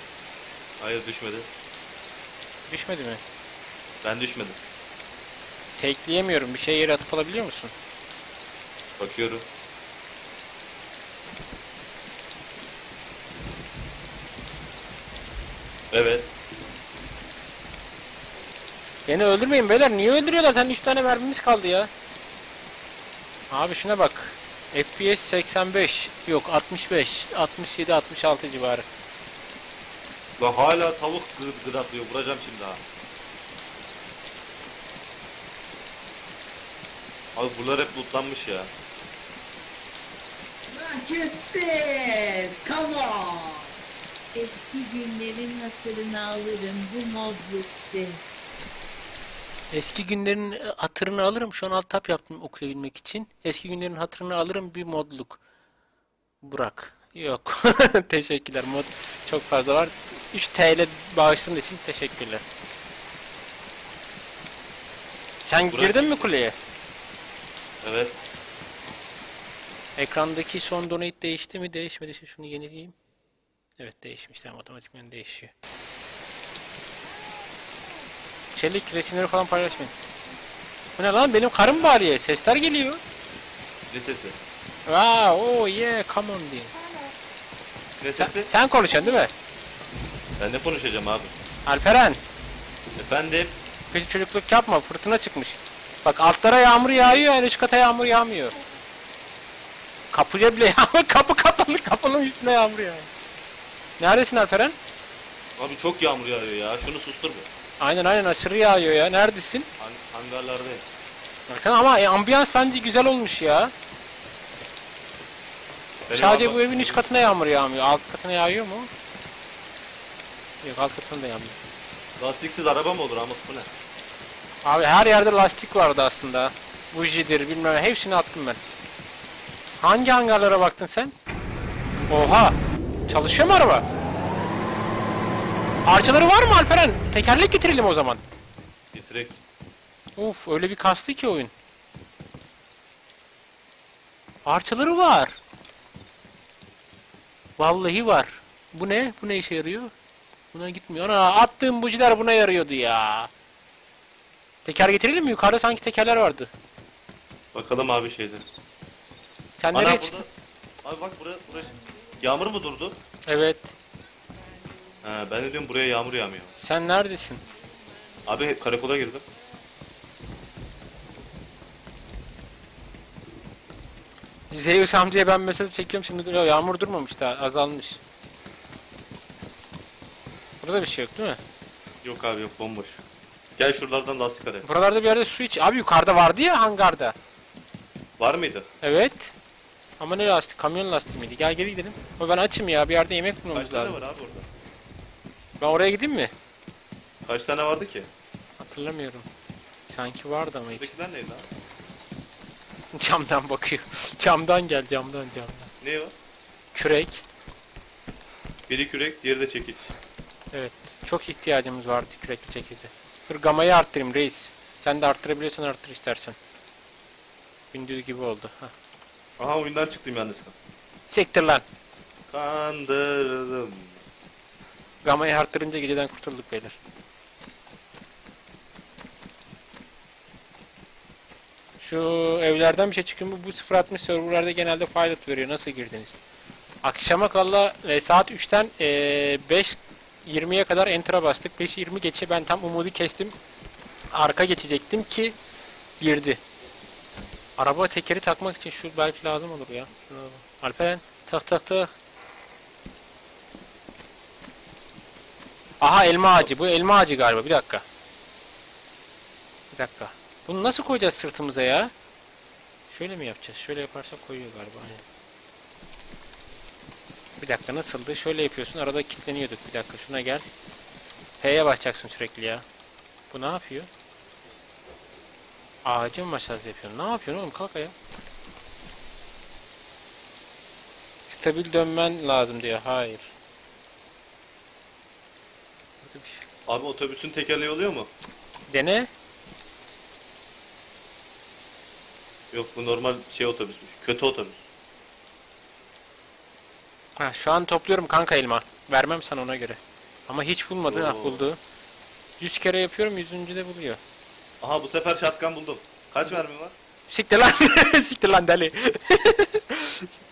Hayır düşmedi. Düşmedi mi? Ben düşmedim. Tekleyemiyorum. Bir şey yere atıp alabiliyor musun? Bakıyorum. Evet. Beni öldürmeyin beyler. Niye öldürüyorlar? Sen üç tane mermimiz kaldı ya. Abi şuna bak. F P S seksen beş. Yok altmış beş. altmış yedi altmış altı civarı. La hala tavuk gıdaklıyor. Vuracağım şimdi ha. Abi bunlar hep lootlanmış ya. Raketsiz! Come on! Eski günlerin hatırını alırım. Bu mod bitti. Eski günlerin hatırını alırım. Şu an alt tab yaptım okuyabilmek için. Eski günlerin hatırını alırım bir modluk. Burak. Yok. Teşekkürler. Mod çok fazla var. üç T L bağışladığın için teşekkürler. Sen Burak girdin mi kuleye? Evet. Ekrandaki son donate değişti mi? Değişmediyse şunu yenileyim. Evet değişmiş. Tamam, otomatikman değişiyor. Çelik resimleri falan paylaşmayın. Bu ne lan, benim karım bağırıyor, sesler geliyor. Ne sesi? Wow, oh yeah, come on diye. Ne sesi? Sen, sen konuşuyorsun değil mi? Ben ne konuşacağım abi? Alperen. Efendim? Kötü çocukluk yapma, fırtına çıkmış. Bak altlara yağmur yağıyor, yani üst kata yağmur yağmıyor. Kapıya bile yağmur, kapı kapalı, kapının üstüne yağmur yağıyor. Neredesin Alperen? Abi çok yağmur yağıyor ya, şunu sustur be. Aynen aynen, aşırı yağıyor ya, neredesin? Han hangarlardayım. Baksana ama e, ambiyans bence güzel olmuş ya. Benim sadece bu evin üst katına yağmur yağmıyor, alt katına yağıyor mu? Yok, alt katına da yağmıyor. Lastiksiz araba mı olur ama bu ne? Abi her yerde lastik vardı aslında. Bujidir bilmem ne, hepsini attım ben. Hangi hangarlara baktın sen? Oha! Çalışıyor mu araba? Parçaları var mı Alperen? Tekerlek getirelim o zaman. Getirek. Of, öyle bir kastı ki oyun. Parçaları var. Vallahi var. Bu ne? Bu ne işe yarıyor? Buna gitmiyor. Ana, attığım bujiler buna yarıyordu ya. Teker getirelim mi? Yukarıda sanki tekerler vardı. Bakalım abi şeyde. Sen ana, nereye çıktın? Abi bak buraya, buraya. Yağmur mu durdu? Evet. He, ben de diyorum buraya yağmur yağmıyor. Sen neredesin? Abi hep karakola girdim. Zeus amcaya ben mesaj çekiyorum şimdi, duruyor. Yağmur durmamış daha, azalmış. Burada bir şey yok değil mi? Yok abi, yok, bomboş. Gel şuralardan lastik arayalım. Buralarda bir yerde su iç. Abi yukarıda vardı ya hangarda. Var mıydı? Evet. Ama ne lastik? Kamyon lastiği miydi? Gel geri gidelim. Ama ben açım ya, bir yerde yemek bulmamız lazım. Kaç tane var abi orada? Ben oraya gideyim mi? Kaç tane vardı ki? Hatırlamıyorum. Sanki vardı ama hiç. Buradakiler neydi abi? Camdan bakıyor. Camdan gel, camdan camdan. Ne o? Kürek. Biri kürek, diğeri de çekiç. Evet, çok ihtiyacımız vardı kürekli çekici. Dur gamayı arttırayım reis. Sen de arttırabiliyorsan arttır istersen. Gündüz gibi oldu. Heh. Aha, oyundan çıktım yalnızca. Siktir lan. Kandırdım. Gamayı arttırınca geceden kurtulduk beyler. Şu evlerden bir şey çıkıyor mu? Bu sıfır altmış serverlerde genelde failat veriyor. Nasıl girdiniz? Akşama kalla e, saat üçten e, beş yirmiye kadar enter'a bastık. beş yirmi geçe ben tam umudu kestim. Arka geçecektim ki girdi. Araba tekeri takmak için şu belki lazım olur ya. Şuna bak. Alperen tak tak tak. Aha, elma ağacı. Bu elma ağacı galiba. Bir dakika. Bir dakika. Bunu nasıl koyacağız sırtımıza ya? Şöyle mi yapacağız? Şöyle yaparsak koyuyor galiba. Bir dakika, nasıldı? Şöyle yapıyorsun. Arada kilitleniyorduk. Bir dakika, şuna gel. P'ye basacaksın sürekli ya. Bu ne yapıyor? Ağacı mı maşaz yapıyorsun? Ne yapıyorsun oğlum? Kalk ya. Stabil dönmen lazım diyor. Hayır. Abi otobüsün tekerleği oluyor mu? Dene. Yok, bu normal şey otobüsmüş. Kötü otobüs. Ha, şu an topluyorum kanka elma. Vermem sana ona göre. Ama hiç bulmadı. Oo. Ha, buldu. yüz kere yapıyorum, yüzüncü de buluyor. Aha, bu sefer şatkan buldum. Kaç mermi var? Siktir lan. Siktir lan deli.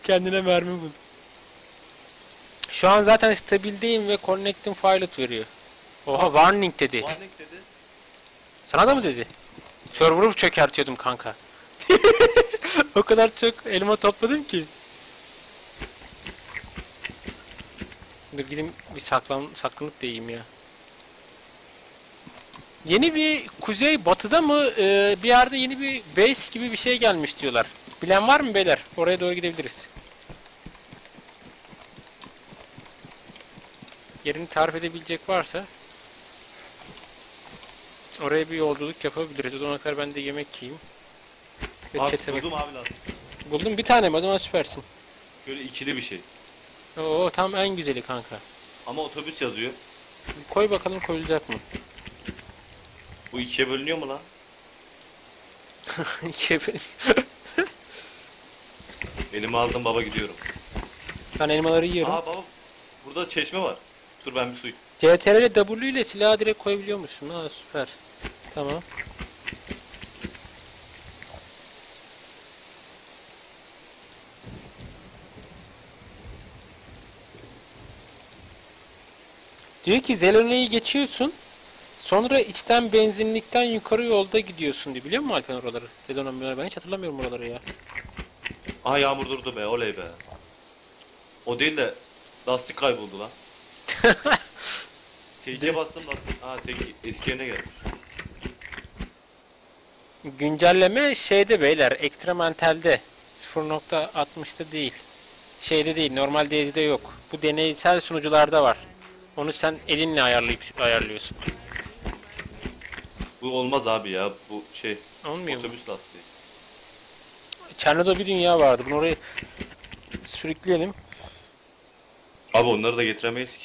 Kendine mermi bul. Şu an zaten stabildeyim ve connecting pilot veriyor. Oha, warning dedi. Warning dedi. Sana da mı dedi? Server'ı çökertiyordum kanka. O kadar çok elma topladım ki. Dur gideyim bir saklan, saklanıp deyim ya. Yeni bir kuzey batıda mı e, bir yerde yeni bir base gibi bir şey gelmiş diyorlar. Bilen var mı beyler? Oraya doğru gidebiliriz. Yerini tarif edebilecek varsa oraya bir yolculuk yapabiliriz. O zaman kadar ben de yemek yiyeyim. Abi, buldum bak. Abi lazım. Buldum bir tane mi? O zaman süpersin. Şöyle ikili bir şey. Oo, tam en güzeli kanka. Ama otobüs yazıyor. Koy bakalım, koyulacak mı? Bu ikiye bölünüyor mu lan? İkiye bölünüyor. Elimi aldım baba, gidiyorum. Ben elmaları yiyorum. Aa baba, burada çeşme var. Dur ben bir su. C T R L W ile silahı direkt koyabiliyor musun? Ha, süper. Tamam. Diyor ki Zelone'yi geçiyorsun. Sonra içten benzinlikten yukarı yolda gidiyorsun diye. Biliyor musun Alpen oraları? Zelone, ben hiç hatırlamıyorum oraları ya. Aha yağmur durdu be. Oley be. O değil de lastik kayboldu lan. Tekiye bastım lastik. Aha teki eski yerine gelmiş. Güncelleme şeyde beyler, ekstrementalde sıfır nokta altmışta değil. Şeyde değil, normal DayZ'de yok. Bu deneysel sunucularda var. Onu sen elinle ayarlayıp ayarlıyorsun. Bu olmaz abi ya, bu şey. Olmuyor otobüs mu? Lastiği. Chernobyl bir dünya vardı. Bunu oraya sürükleyelim. Abi onları da getiremeyiz ki.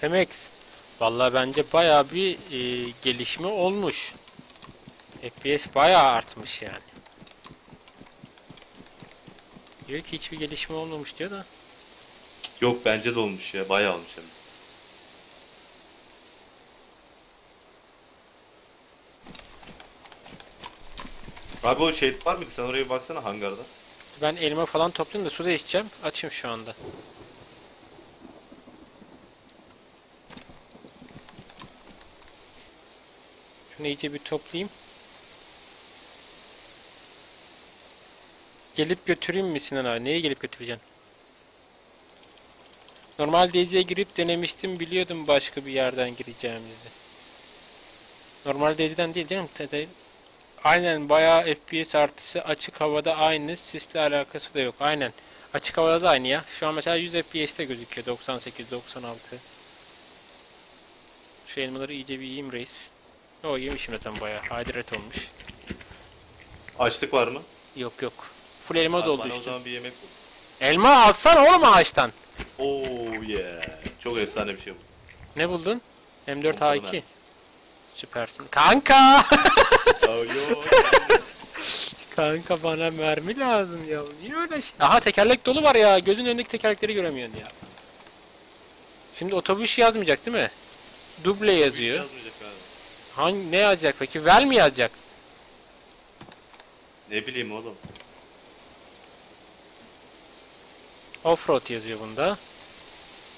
Hemex. Vallahi bence bayağı bir e, gelişme olmuş. F P S bayağı artmış yani. Diyor ki hiçbir gelişme olmamış diyor da. Yok bence de olmuş ya, bayağı olmuş hem. Abi o şey var mıydı? Sen oraya baksana hangarda. Ben elma falan toplayayım da su da içeceğim. Açım şu anda. Şunu iyice bir toplayayım. Gelip götüreyim mi Sinan abi? Neye gelip götüreceksin? Normal DayZ'ye girip denemiştim, biliyordum başka bir yerden gireceğimizi. Normal DayZ'den değil canım. Aynen bayağı F P S artışı, açık havada aynı, sisle alakası da yok. Aynen. Açık havada da aynı ya. Şu an mesela yüz F P S'te gözüküyor. doksan sekiz doksan altı. Şu elmaları iyice bir yiyeyim reis. O yemişim zaten bayağı. Hadiret olmuş. Açlık var mı? Yok yok. Full elma abi doldu işte. O zaman bir yemek bul. Elma alsana oğlum ağaçtan. Oh yeah. Çok efsane bir şey bu. Ne buldun? M dört A iki. Süpersin. Kanka! Kanka bana mermi lazım ya. Niye öyle şey? Aha tekerlek dolu var ya. Gözün önündeki tekerlekleri göremiyorsun ya. Şimdi otobüs yazmayacak değil mi? Duble yazıyor. Hangi ne yazacak peki? Vel mi yazacak? Ne bileyim oğlum. Offroad yazıyor bunda.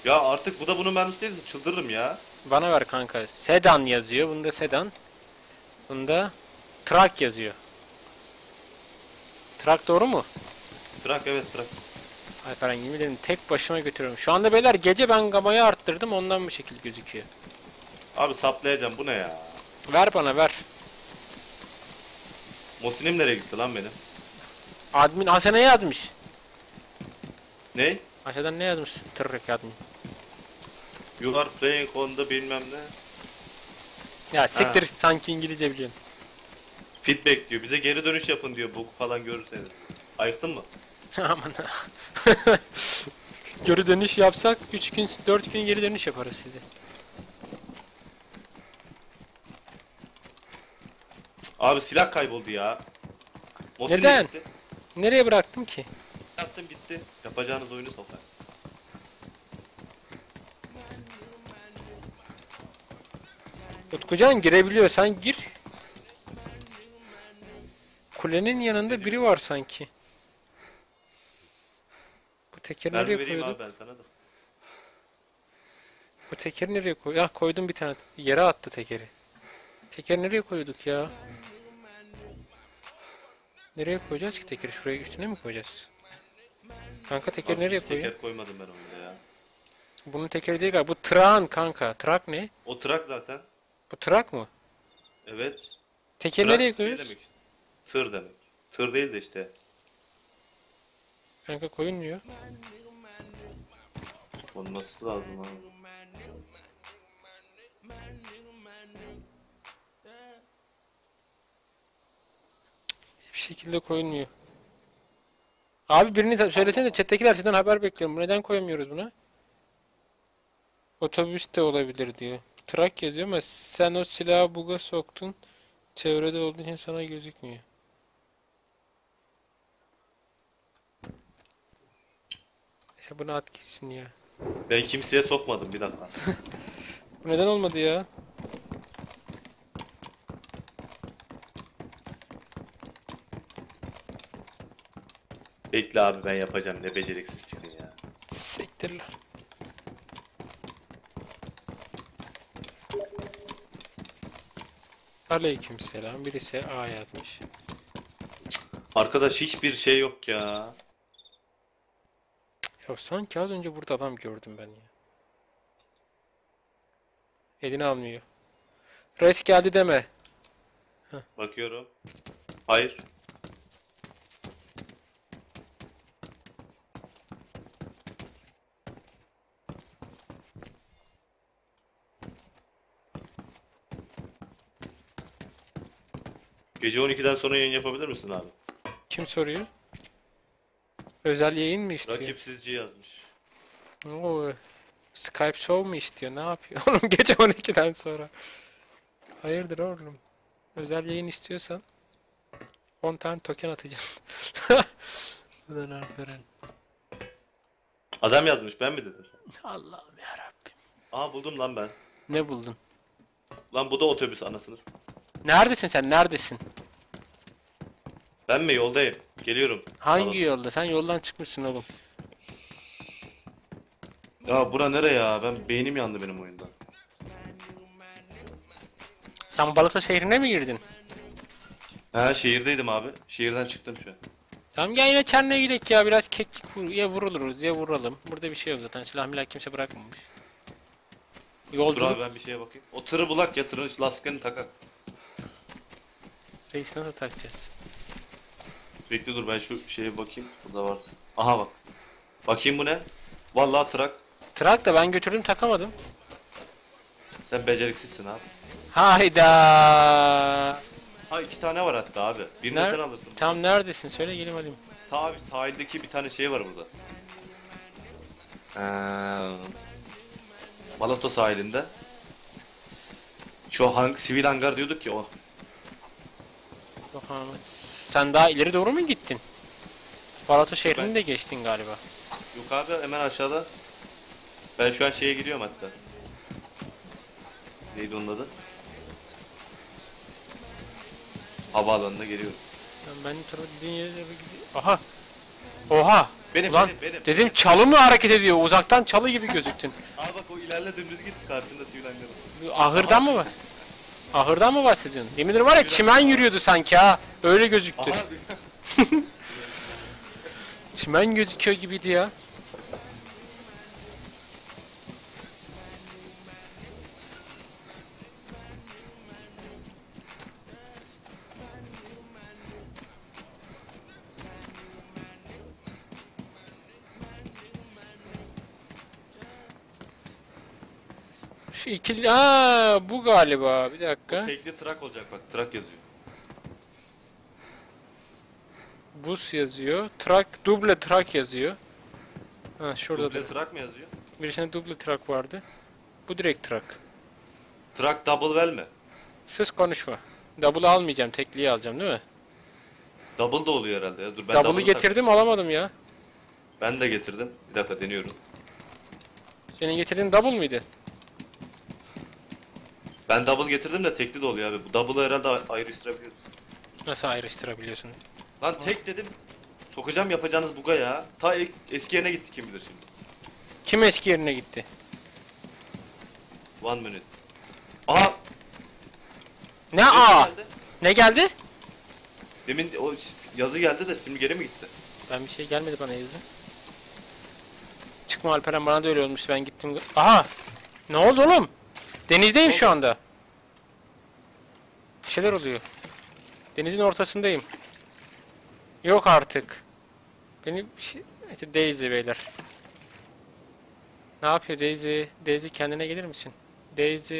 Ya artık bu da bunun mermisi değil, çıldırırım ya. Bana ver kanka. Sedan yazıyor. Bunda sedan. Bunda truck yazıyor. Truck doğru mu? Truck evet truck. Alperen yemin ederim tek başıma götürüyorum. Şu anda beyler gece ben gamayı arttırdım, ondan bu şekil gözüküyor. Abi saplayacağım, bu ne ya? Ver bana ver. Mosin'im nereye gitti lan benim? Admin Hasan'a yazmış. Ne? Aşağıdan ne yazmış? Tırrık admin. You are playing on the bilmem ne. Ya siktir ha. Sanki İngilizce biliyorsun. Feedback diyor. Bize geri dönüş yapın diyor. Boku falan görürseniz. Ayıktın mı? Aman ha. Geri dönüş yapsak üç gün dört gün geri dönüş yaparız sizi. Abi silah kayboldu ya. Mosin neden? Gitti. Nereye bıraktım ki? Yaptım bitti. Yapacağınız oyunu sokar. Utkucan girebiliyor. Sen gir. Kulenin yanında biri var sanki. Bu tekeri nereye koydum? Bu tekeri nereye koydum? Ya koydum bir tane. Yere attı tekeri. Tekeri nereye koyduk ya? Nereye koyacağız ki tekeri? Şuraya üstüne mi koyacağız? Kanka tekeri nereye koyayım? Teker koymadım ben onu ya. Bunun tekeri değil galiba. Bu trak kanka. Trak ne? O trak zaten. Bu trak mı? Evet. Tekeri nereye koyuyoruz? Şey demek. Tır demek. Tır değil de işte. Kanka koyulmuyor. Onu nasıl lazım abi? Hiçbir şekilde koyulmuyor. Abi birini söylesene de chat'tekiler sizden haber bekliyorum. Neden koyamıyoruz buna? Otobüs de olabilir diyor. Trak yazıyor ama sen o silahı buga soktun. Çevrede olduğun için sana gözükmüyor. İşte bunu at gitsin ya. Ben kimseye sokmadım bir dakika. Bu neden olmadı ya? Bekle abi ben yapacağım, ne beceriksiz çıkın ya. Siktir lan. Aleykümselam. Birisi A yazmış. Arkadaş hiçbir şey yok ya. Ya sanki az önce burada adam gördüm ben ya. Elini almıyor. Res geldi deme. Heh. Bakıyorum. Hayır. Gece on ikiden sonra yayın yapabilir misin abi? Kim soruyor? Özel yayın mı istiyor? Rakipsizci yazmış. Oo, Skype show mu istiyor? Ne yapıyor? Oğlum gece on ikiden sonra. Hayırdır oğlum? Özel yayın istiyorsan on tane token atacağım. Adam yazmış, ben mi dedim? Allah'ım yarabbim. Aa buldum lan ben. Ne buldun? Lan bu da otobüs anasını. Neredesin sen? Neredesin? Ben mi? Yoldayım. Geliyorum. Hangi Anladım. Yolda? Sen yoldan çıkmışsın oğlum. Ya bura nereye ya? Ben beynim yandı benim oyunda. Sen Balota şehrine mi girdin? He şehirdeydim abi. Şehirden çıktım şu an. Tamam ya yine Çerno'ya gidelim ya. Biraz kek ya vuruluruz ya vuralım. Burada bir şey yok zaten. Silah milah kimse bırakmamış. Yolculuk. Dur abi ben bir şeye bakayım. O tırı bulak ya tırı. Laskını takak. Reis nasıl takacağız? Bekle dur ben şu şeye bakayım. Burada var. Aha bak. Bakayım bu ne? Vallahi trak. Trak da ben götürdüm takamadım. Sen beceriksizsin abi. Hayda. Ha iki tane var hatta abi. Birini Ner sen alırsın. Tam neredesin? Söyle geleyim alayım. Tabi sahildeki bir tane şey var burada. Ee, Balota sahilinde. Şu hangi sivil hangar diyorduk ya o. Sen daha ileri doğru mu gittin? Balota şehrini ben... de geçtin galiba. Yok abi hemen aşağıda. Ben şu an şeye gidiyorum hatta. Neydi onun adı? Havaalanına geliyorum. Ben tarafa... Aha! Oha! Benim, ulan benim, benim. Dedim çalı mı hareket ediyor? Uzaktan çalı gibi gözüktün. Abi bak o ilerle dümdüz git karşında sivil hangarı. Ahırdan aha. Mı var? Ahırdan mı bahsediyorsun? Yemindir var ya çimen yürüyordu sanki ha. Öyle gözüktü. Çimen gözüküyor gibiydi ya. Şu ikili... Ha, bu galiba. Bir dakika. Bu tekli trak olacak bak. Trak yazıyor. Bus yazıyor. Trak, duble trak yazıyor. Ha şurada duble da. Duble trak mı yazıyor? Birisinde duble trak vardı. Bu direkt trak. Trak double well mi? Sus konuşma. Double almayacağım. Tekliyi alacağım değil mi? Double da oluyor herhalde ya. Dur ben double'ı double getirdim alamadım ya. Ben de getirdim. Bir dakika deniyorum. Senin getirdiğin double mıydı? Ben double getirdim de tekli de oluyor abi. Bu double'ı herhalde ayrıştırabiliyorsun. Nasıl ayrıştırabiliyorsun? Lan tek dedim. Sokacağım yapacağınız buga ya. Ta eski yerine gitti kim bilir şimdi. Kim eski yerine gitti? One minute. Aha! Ne Demin a? Geldi. Ne geldi? Demin o yazı geldi de şimdi geri mi gitti? Ben bir şey gelmedi bana yazı. Çıkma Alperen bana da öyle olmuş ben gittim. Aha! Ne oldu oğlum? Denizdeyim şu anda. Bir şeyler oluyor. Denizin ortasındayım. Yok artık. Benim şey... İşte DayZ beyler. Ne yapıyor DayZ? DayZ kendine gelir misin? DayZ.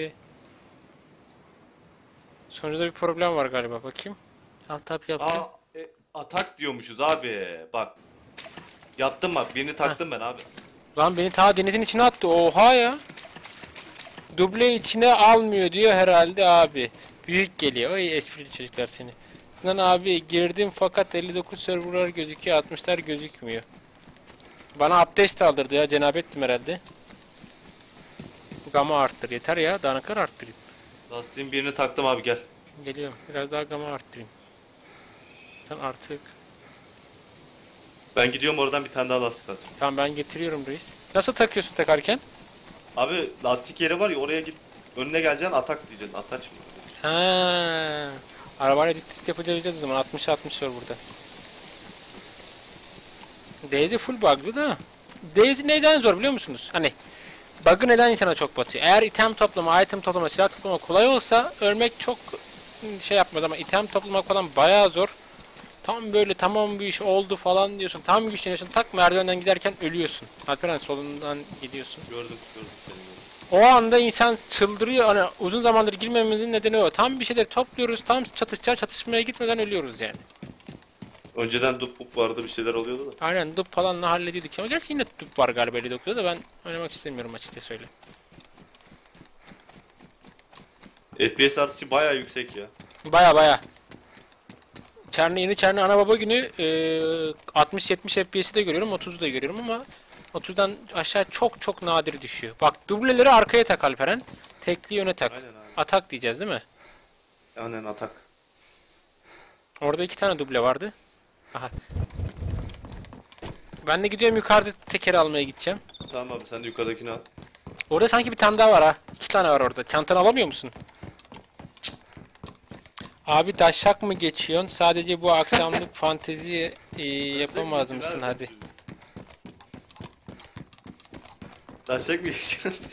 Sonuçta bir problem var galiba. Bakayım. Alt tap yaptım. Aa, e, atak diyormuşuz abi. Bak. Yattım bak. Birini taktım Heh. Ben abi. Lan beni ta denizin içine attı. Oha ya. Duble içine almıyor diyor herhalde abi. Büyük geliyor. Oy esprili çocuklar seni. Lan abi girdim fakat elli dokuz serverlar gözüküyor. altmışlar gözükmüyor. Bana abdest aldırdı ya. Cenabettim herhalde. Gama arttır. Yeter ya. Danakar arttırayım. Lastiğin birini taktım abi gel. Geliyorum. Biraz daha gama arttırayım. Sen artık. Ben gidiyorum oradan bir tane daha lastik atacağım. Tamam ben getiriyorum reis. Nasıl takıyorsun takarken? Abi lastik yeri var ya oraya git önüne geleceksin atak diyeceksin ataç mı? Ha. Arabayla diktik yapacağız o zaman. altmış altmış var burada. DayZ full bug'lı da. DayZ neden zor biliyor musunuz? Hani bug'ı neden insana çok batıyor? Eğer item toplama, item toplama, silah toplama kolay olsa ölmek çok şey yapmaz ama item toplamak falan bayağı zor. Tam böyle tamam bir iş oldu falan diyorsun. Tam güçleniyorsun. Tak merdivenden giderken ölüyorsun. Alperen solundan gidiyorsun. Gördüm, gördüm. O anda insan çıldırıyor. Hani uzun zamandır girmememizin nedeni o. Tam bir şeyler topluyoruz. Tam çatışacak, çatışmaya gitmeden ölüyoruz yani. Önceden dup bup vardı, bir şeyler oluyordu da. Aynen dup falanla hallediyorduk ama gerçi yine dup var galiba elli dokuzda da ben oynamak istemiyorum açıkçası öyle. F P S artışı baya yüksek ya. Baya baya. Çerni, yeni Çerni ana baba günü e, altmış yetmiş F P S'i de görüyorum, otuzu da görüyorum ama otuzdan aşağı çok çok nadir düşüyor. Bak dubleleri arkaya tak Alperen, tekli öne tak. Aynen, aynen. Atak diyeceğiz değil mi? Aynen atak. Orada iki tane duble vardı. Aha. Ben de gidiyorum yukarıda tekeri almaya gideceğim. Tamam abi sen de yukarıdakini al. Orada sanki bir tane daha var ha. İki tane var orada. Çantanı alamıyor musun? Abi taşak mı geçiyorsun? Sadece bu akşamlık fantezi e, yapamaz mısın hadi? Taşak mı geçiyorsun?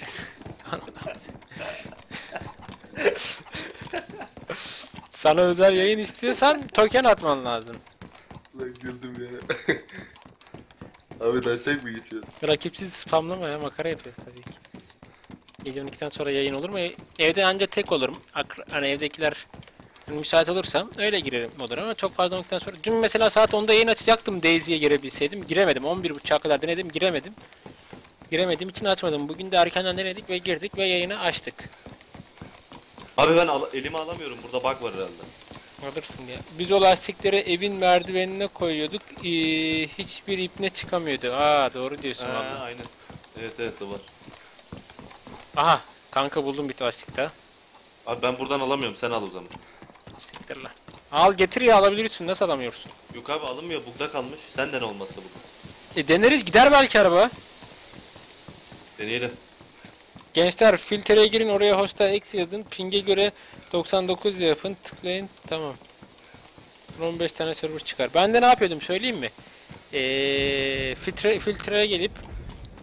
Sana özel yayın istiyorsan token atman lazım. Lan güldüm ya. Abi taşak mı geçiyorsun? Rakipsiz spamlama ya, makara yapıyoruz tabii ki. Gece on ikiden sonra yayın olur mu? Evde ancak tek olurum. Hani evdekiler... Müsait olursam öyle girerim modlara ama çok fazla olduktan sonra. Dün mesela saat onda yayın açacaktım, DayZ'ye girebilseydim. Giremedim. on bir buçuğa kadar denedim, giremedim. Giremediğim için açmadım. Bugün de erkenden denedik ve girdik ve yayını açtık. Abi ben al elimi alamıyorum. Burada bug var herhalde. Alırsın ya. Biz o lastikleri evin merdivenine koyuyorduk. Ee, hiçbir ipine çıkamıyordu. Aa doğru diyorsun ee, abi. Aynen. Evet evet var. Aha kanka buldum bir lastik daha. Abi ben buradan alamıyorum. Sen al o zaman. Siktir lan. Al getir ya, alabilirsin, nasıl alamıyorsun? Yok abi alınmıyor, bugda kalmış. Senden olmazsa bu. E deneriz, gider belki araba. Deneyelim. Gençler filtreye girin, oraya hosta eksi yazın. Ping'e göre doksan dokuz yapın, tıklayın. Tamam. on beş tane server çıkar. Ben de ne yapıyordum söyleyeyim mi? Eee filtre, filtreye gelip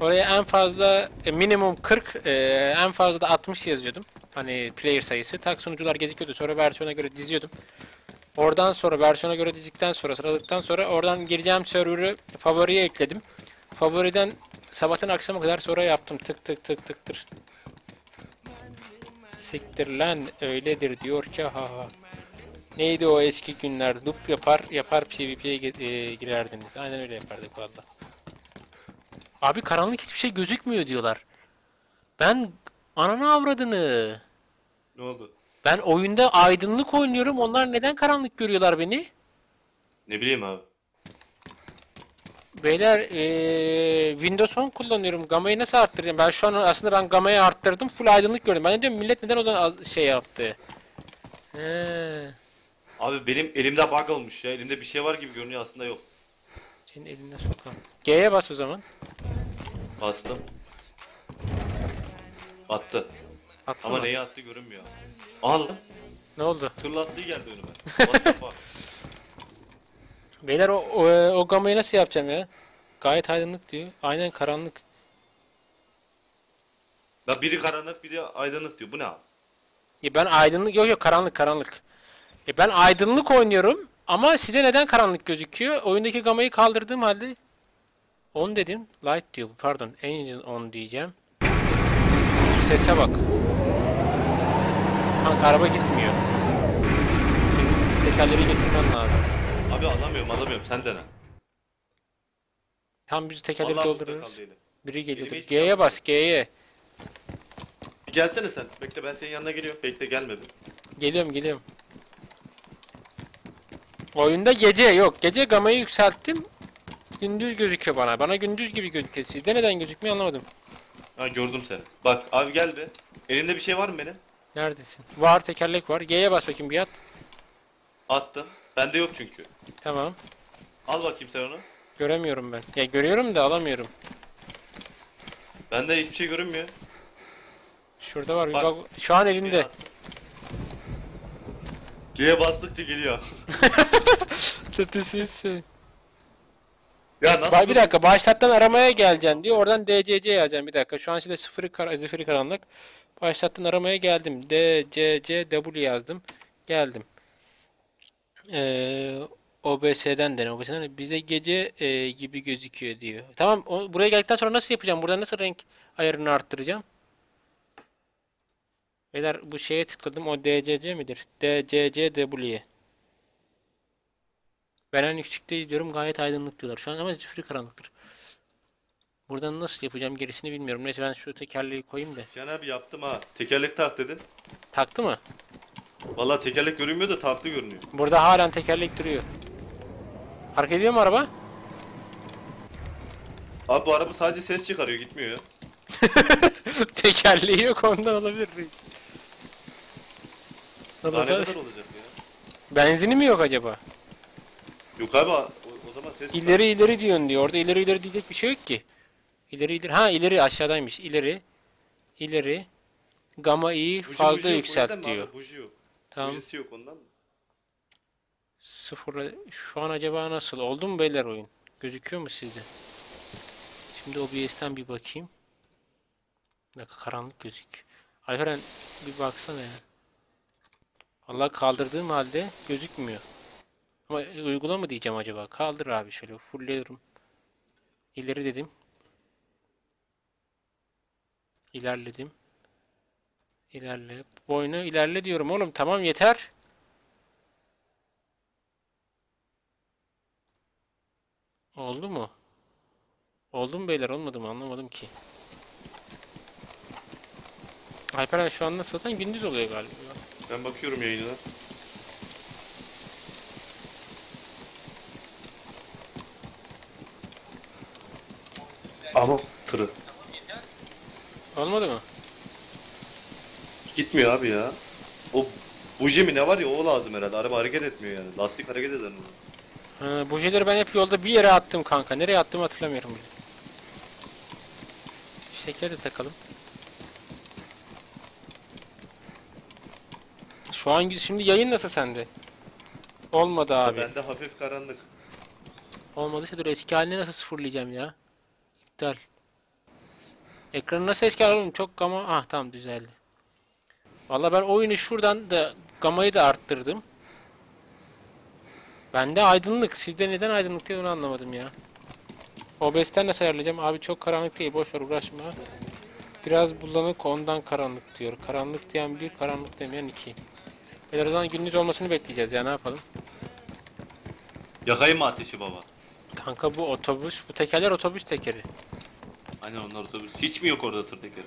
oraya en fazla e, minimum kırk, e, en fazla da altmış yazıyordum. Hani player sayısı. Tak sunucular gecikiyordu. Sonra versiyona göre diziyordum. Oradan sonra versiyona göre dizikten sonra sıraladıktan sonra oradan gireceğim server'ı favoriye ekledim. Favoriden sabahtan akşama kadar sonra yaptım. Tık tık tık tık tır. Siktir lan öyledir diyor ki ha ha. Neydi o eski günler? Dup yapar yapar PvP'ye girerdiniz. Aynen öyle yapardık valla. Abi karanlık hiçbir şey gözükmüyor diyorlar. Ben ananı avradını. Ne oldu? Ben oyunda aydınlık oynuyorum. Onlar neden karanlık görüyorlar beni? Ne bileyim abi. Beyler ee, Windows on kullanıyorum. Gamayı nasıl arttıracağım? Ben şu an aslında ben gamayı arttırdım. Full aydınlık gördüm. Ben de diyorum millet neden o da şey yaptı? He. Abi benim elimde bug olmuş ya. Elimde bir şey var gibi görünüyor aslında yok. Senin eline sokam. G'ye bas o zaman. Bastım. Attı. Attı ama mı? Neyi attı görünmüyor. Al. Ne oldu? Tırlattığı geldi önüme. Beyler o, o, o gamayı nasıl yapacağım ya? Gayet aydınlık diyor. Aynen karanlık. Ya biri karanlık biri aydınlık diyor. Bu ne abi? Ya ben aydınlık yok yok karanlık karanlık. Ya ben aydınlık oynuyorum ama size neden karanlık gözüküyor? Oyundaki gamayı kaldırdığım halde. On dedim. Light diyor. Pardon. Engine on diyeceğim. Sese bak. Kanka araba gitmiyor. Senin tekerleri getirmen lazım. Abi alamıyorum alamıyorum sen dene. Tam biz tekerleri Allah doldururuz. Biri geliyordu. G'ye bas G'ye. Gelsene sen. Bekle ben senin yanına geliyorum. Bekle gelme be. Geliyorum geliyorum. Oyunda gece yok. Gece gamayı yükselttim. Gündüz gözüküyor bana. Bana gündüz gibi gözüküyor. Sizde neden gözükmüyor anlamadım. Ha gördüm seni. Bak abi gel be. Elinde bir şey var mı benim? Neredesin? Var tekerlek var. G'ye bas bakayım bir at. Attım. Bende yok çünkü. Tamam. Al bakayım sen onu. Göremiyorum ben. Ya görüyorum da alamıyorum. Bende hiçbir şey görünmüyor. Şurada var. Bak, bak şu an elinde. C'ye bastıkça geliyor. Tütüsüz şey. Ya nasıl? Bak, bir dakika, başlattan aramaya geleceksin diyor. Oradan D C C yazacaksın. Bir dakika. Şu an size sıfırı kar zifiri karanlık. Başlattan aramaya geldim. D C C W yazdım. Geldim. Eee O B S'den de O B S'den bize gece e, gibi gözüküyor diyor. Tamam, o, buraya geldikten sonra nasıl yapacağım? Buradan nasıl renk ayarını arttıracağım? Beyler, bu şeye tıkladım. O D C C midir? D C C W. Ben en yüksekte izliyorum. Gayet aydınlık diyorlar. Şu an ama zifiri karanlıktır. Buradan nasıl yapacağım gerisini bilmiyorum. Neyse, ben şu tekerleği koyayım da. Can abi yaptım ha. Tekerlek tak dedin. Taktı mı? Vallahi tekerlek görünmüyor da taktı görünüyor. Burada halen tekerlek duruyor. Hareket ediyor mu araba? Abi bu araba sadece ses çıkarıyor, gitmiyor ya. Tekerleği yok, ondan olabilir reis. Daha ne kadar olacak ya? Benzini mi yok acaba? Yok abi, o, o zaman ses ileri çıkarıyor. İleri diyorsun diyor, orada ileri ileri diyecek bir şey yok ki. İleri ileri, ha ileri aşağıdaymış, ileri. İleri. Gamma iyi fazla yükselt diyor. Tamam. Bujisi yok ondan mı? Sıfırla... Şu an acaba nasıl? Oldu mu beyler oyun? Gözüküyor mu sizde? Şimdi O B S'ten bir bakayım. Bir dakika, karanlık gözüküyor. Alperen bir baksana ya. Vallahi kaldırdığım halde gözükmüyor. Ama uygula mı diyeceğim acaba? Kaldır abi şöyle. Fullleyorum. İleri dedim. İlerledim. İlerle. Boynu ilerle diyorum oğlum. Tamam, yeter. Oldu mu? Oldu mu beyler? Olmadı mı? Anlamadım ki. Alperen şu an nasıl? Zaten gündüz oluyor galiba. Ben bakıyorum yayına. Ama tırı. Olmadı mı? Gitmiyor abi ya. O buji mi ne var ya, o lazım herhalde. Araba hareket etmiyor yani. Lastik hareket eder mi? Ha, bujileri ben hep yolda bir yere attım kanka. Nereye attığımı hatırlamıyorum bile. Şekeri de takalım. Şu an şimdi yayın nasıl sende? Olmadı abi. Bende hafif karanlık. Olmadıysa dur, eski halini nasıl sıfırlayacağım ya? İptal. Ekranı nasıl eski alalım? Çok gama... Ah tamam, düzeldi. Vallahi ben oyunu şuradan da gamayı da arttırdım. Bende aydınlık. Sizde neden aydınlık diye onu anlamadım ya. O B S'ten nasıl ayarlayacağım? Abi çok karanlık değil. Boş ver, uğraşma. Biraz bulanık, ondan karanlık diyor. Karanlık diyen bir, karanlık demeyen iki. Birazdan gündüz olmasını bekleyeceğiz ya, ne yapalım? Yakayım mı ateşi baba? Kanka bu otobüs, bu tekerler otobüs tekeri. Aynen, onlar otobüs. Hiç mi yok orada tır tekeri?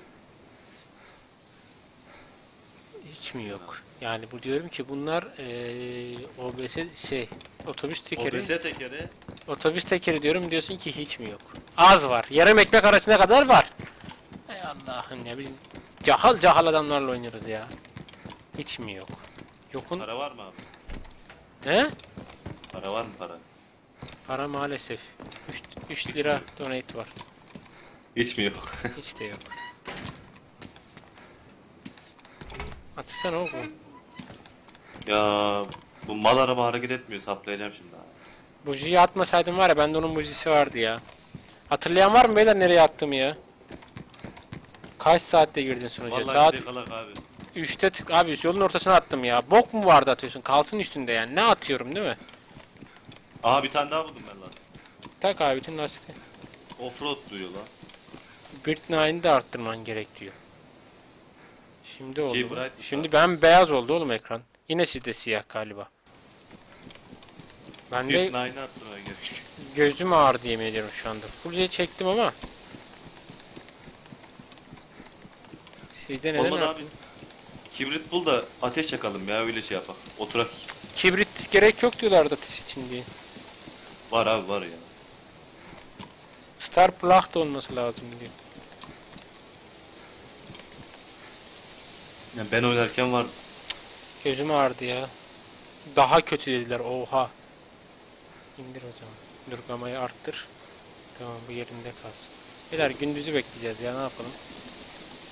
Hiç mi yok? Yani bu diyorum ki bunlar ee, O B S şey, otobüs tekeri. O B S tekeri. Otobüs tekeri diyorum, diyorsun ki hiç mi yok? Az var. Yarım ekmek arasına kadar var. Ey Allah'ım ya, biz cahal cahal adamlarla oynuyoruz ya. Hiç mi yok? Yokun. Para var mı abi? Ne? Para var mı para? Para maalesef. üç lira donate var. Hiç mi yok? Hiç de yok. Atsana oğlum. Ya bu mal araba hareket etmiyor, saplayacağım şimdi abi. Bujiyi atmasaydım var ya, bende onun bujisi vardı ya. Hatırlayan var mı beyler nereye attım ya? Kaç saatte girdin sonuca? Vallahi saat üçte tık abi, yolun ortasına attım ya. Bok mu vardı atıyorsun? Kalsın üstünde yani. Ne atıyorum değil mi? Aha, bir tane daha buldum ben lan. Tak abi, bütün lastiği. Offroad diyor lan. Birdnine'ı da arttırman gerek diyor. Şimdi oldu. Şimdi ben beyaz oldu oğlum ekran. Yine sizde siyah galiba. Ben de gözüm ağır diye mi ediyorum şu anda. Buraya çektim ama. Sizde neden abi? Kibrit bul da ateş yakalım ya, öyle şey yapalım. Oturak. Kibrit gerek yok diyorlardı ateş için diye. Var abi, var ya. Star Placht olması lazım diye. Yani ben oynarken vardı. Gözüm ağrıdı ya. Daha kötü dediler, oha. İndir o zaman. Dur, gamayı arttır. Tamam, bu yerinde kalsın. Beyler gündüzü bekleyeceğiz ya, ne yapalım.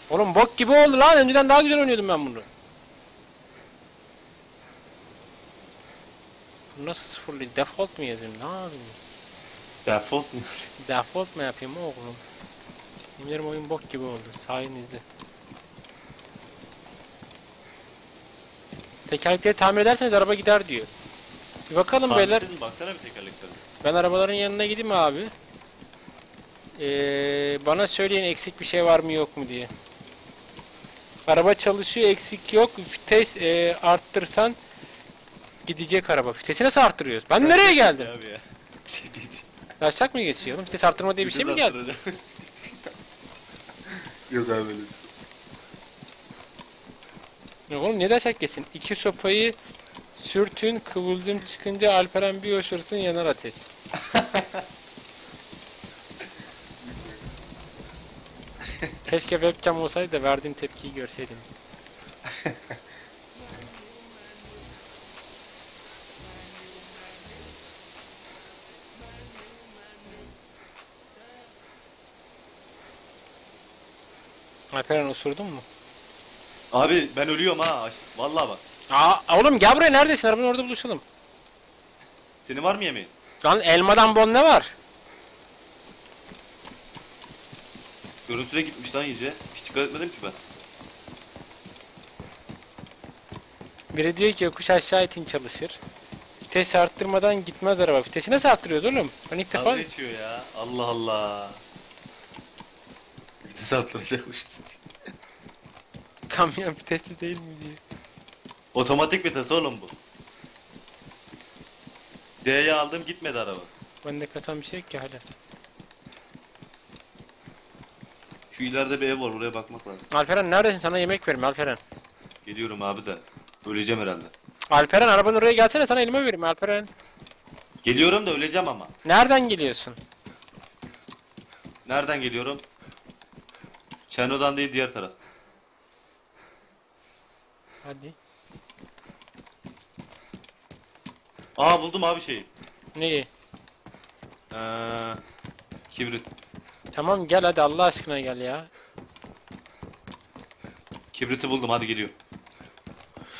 Oğlum bok gibi oldu lan, önceden daha güzel oynuyordum ben bunu. nasıl sıfırlayayım? Default mu yazayım? Ne yapayım? Default mu? Default mu yapayım oğlum? Benim oyun bok gibi oldu. Sayenizde. Tekerlekleri tamir ederseniz araba gider diyor. Bir bakalım tamir beyler. Baksana bir tekerlekleri. Ben arabaların yanına gideyim abi. Ee, bana söyleyin eksik bir şey var mı yok mu diye. Araba çalışıyor, eksik yok. Vites e, arttırsan gidecek araba. Vitesi nasıl arttırıyoruz? Ben nereye geldim? Yaşak mı geçiyor? Vites arttırma diye bir şey mi geldi? Yok abi öyle. Yok oğlum ne dersak geçsin. İki sopayı sürtün, kıvıldım çıkınca Alperen bir yoşursun yanar ateş. Keşke webcam olsaydı da verdiğim tepkiyi görseydiniz. Alperen osurdun mu? Abi ben ölüyorum ha. Vallahi bak. Aa oğlum gel buraya, neredesin? Arabanın orada buluşalım. Senin var mı yemeğin? Lan elmadan bon ne var? Görüntüde gitmiş lan iyice. Hiç dikkat etmedim ki ben. Biri diyor ki yokuş aşağı itin çalışır. Vites arttırmadan gitmez araba. Vitesi nasıl arttırıyoruz oğlum? Ben ilk defa... Kavga geçiyor ya. Allah Allah. Vites arttıracakmış. Kamyon vitesli değil mi diyor. Otomatik vites oğlum bu. D'ye aldım gitmedi araba. Ben de katan bir şey ki halas. Şu ileride bir ev var, buraya bakmak lazım. Alperen neredesin, sana yemek vereyim Alperen. Geliyorum abi de öleceğim herhalde. Alperen arabanın oraya gelsene, sana elime vereyim Alperen. Geliyorum da öleceğim ama. Nereden geliyorsun? Nereden geliyorum? Çernodan değil, diğer taraf. Hadi. Aa buldum abi şeyi. Neyi? Eee kibrit. Tamam gel hadi Allah aşkına gel ya. Kibriti buldum hadi geliyorum.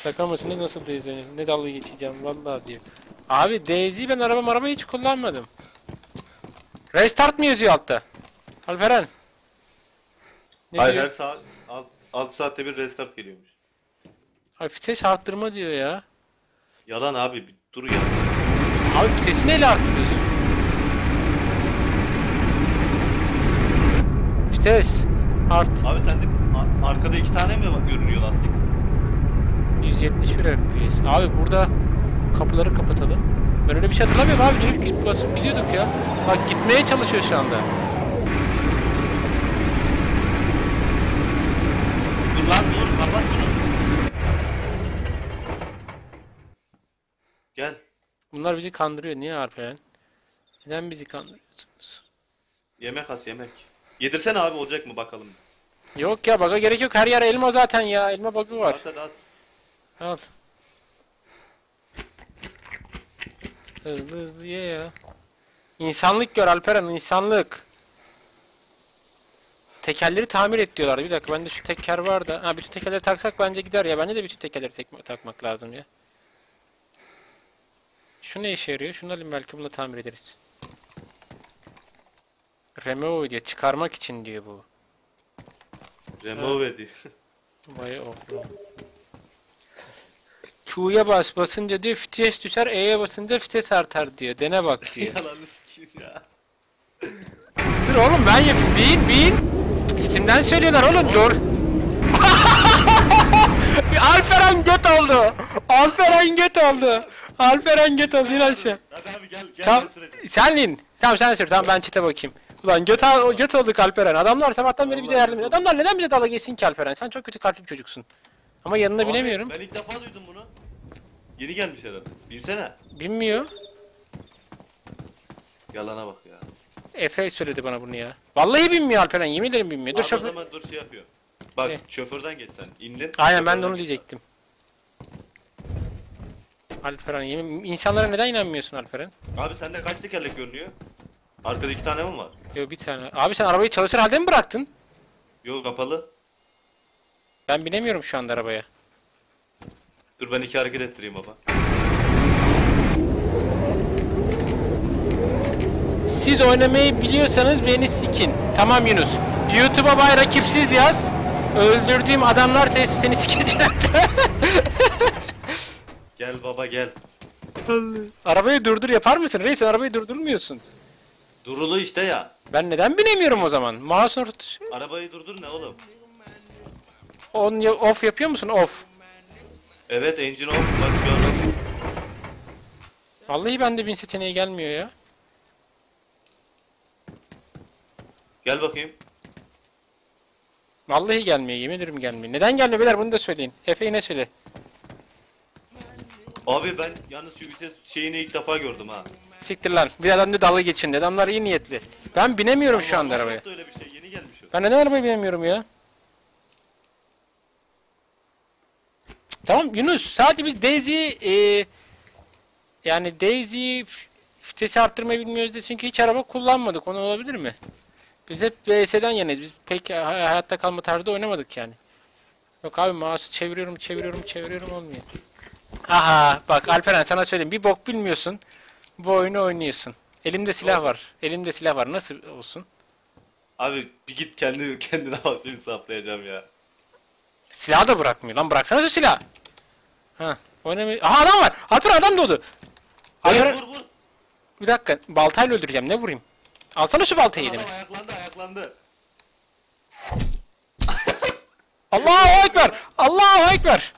Şaka mısınız, nasıl DayZ oynuyorsun? Ne dalga geçeceğim vallahi diyor. Abi DayZ'yi ben araba maraba hiç kullanmadım. Restart mı yazıyor altta? Alperen. Ne hayır diyor? Her saat altı saatte bir restart geliyormuş. Abi vites arttırma diyor ya. Yalan abi bir dur ya. Abi vitesi neyle arttırıyorsun? Vites art. Abi sende arkada iki tane mi görünüyor lastik? yüz yetmiş bir F P S. Abi burada kapıları kapatalım. Ben öyle bir şey hatırlamıyorum abi. Dönüp gidip basıp gidiyorduk ya. Bak gitmeye çalışıyor şu anda. Dur lan dur kapat şunu. Gel. Bunlar bizi kandırıyor. Niye Arperen? Neden bizi kandırıyorsunuz? Yemek as yemek. Yedirsen abi olacak mı bakalım. Yok ya baga gerek yok. Her yer elma zaten ya. Elma bug'u var. At, at. Al. Hızlı hızlı ye ya. İnsanlık gör Alperen, insanlık. Tekerleri tamir et diyorlardı. Bir dakika bende şu teker var da. Ha bütün tekerleri taksak bence gider ya. Bende de bütün tekerleri tek takmak lazım ya. Şu ne işe yarıyor? Şunu alayım belki bunu tamir ederiz. Remove diye çıkarmak için diyor bu. Remove ha. Diyor. Vay oğlum. Q'ya bas basınca diyor vites düşer, E'ye basınca vites artar diyor. Dene bak diyor. Yalanı sikeyim ya. Dur oğlum ben yapayım. Bin bin. Steam'den söylüyorlar oğlum dur. Alperen göt oldu. Alperen göt oldu. Alperen göt oldu in aşağı. Hadi abi gel gel tamam. Sen in. Tamam sen sür. Tamam ben çete bakayım. Ulan göt, al, göt olduk Alperen. Adamlar sabahtan beri bize yardım ediyor. Adamlar neden bize dalga geçsin ki Alperen? Sen çok kötü kalpli bir çocuksun. Ama yanına abi, binemiyorum. Ben ilk defa duydum bunu. Yeni gelmiş herhalde. Binsene. Binmiyor. Yalana bak ya. Efe söyledi bana bunu ya. Vallahi binmiyor Alperen. Yemin ederim binmiyor. Dur abi şoför... zaman dur şey yapıyor. Bak ne? Şoförden geç sen. İndin. Aynen ben de onu diyecektim. Alperen yemin... insanlara neden inanmıyorsun Alperen? Abi sende kaç tekerlek görünüyor? Arkada iki tane mi var? Yok bir tane. Abi sen arabayı çalışır halde mi bıraktın? Yol kapalı. Ben binemiyorum şu anda arabaya. Dur ben iki hareket ettireyim baba. Siz oynamayı biliyorsanız beni sikin. Tamam Yunus. YouTube'a bay rakipsiz yaz. Öldürdüğüm adamlar sayısı seni sikeceğim. Gel baba gel. Arabayı durdur yapar mısın? Reis sen arabayı durdurmuyorsun. Durulu işte ya. Ben neden binemiyorum o zaman? Mouse'un tutuşu. Arabayı durdur ne oğlum? On off yapıyor musun? Off. Evet engine off. Bak şu an off. Vallahi bende bin seçeneği gelmiyor ya. Gel bakayım. Vallahi gelmiyor, yemin ederim gelmiyor. Neden gelmiyor beyler bunu da söyleyin. Efe'yi ne söyle? Abi ben yalnız şu vites şeyini ilk defa gördüm ha. Siktir lan. Bir adam da dalga geçin. Adamlar iyi niyetli. Ben binemiyorum Allah şu anda arabaya. Öyle bir şey. Yeni gelmiş o. Ben neden arabaya binemiyorum ya? Tamam Yunus, sadece biz DayZ'yi e, yani DayZ'yi vitesi arttırmayı bilmiyoruz de çünkü hiç araba kullanmadık. Onu olabilir mi? Biz hep B S'den yanayız. Biz pek hayatta kalma tarzda oynamadık yani. Yok abi mouse'u çeviriyorum, çeviriyorum, çeviriyorum olmuyor. Aha bak Alperen sana söyleyeyim. Bir bok bilmiyorsun. Bu oyunu oynuyorsun. Elimde silah Doğru. var. Elimde silah var. Nasıl olsun? Abi bir git kendi kendine bak. Seni saplayacağım ya. Silahı da bırakmıyor. Lan bıraksana şu silahı. Ha, oynamıyor. Aha adam var. Alperen adam doğdu. Alperen... Vur, vur, vur. Bir dakika. Baltayla öldüreceğim. Ne vurayım? Alsana şu baltayı elime. Ayaklandı ayaklandı. Allahu Ekber. Allahu Ekber.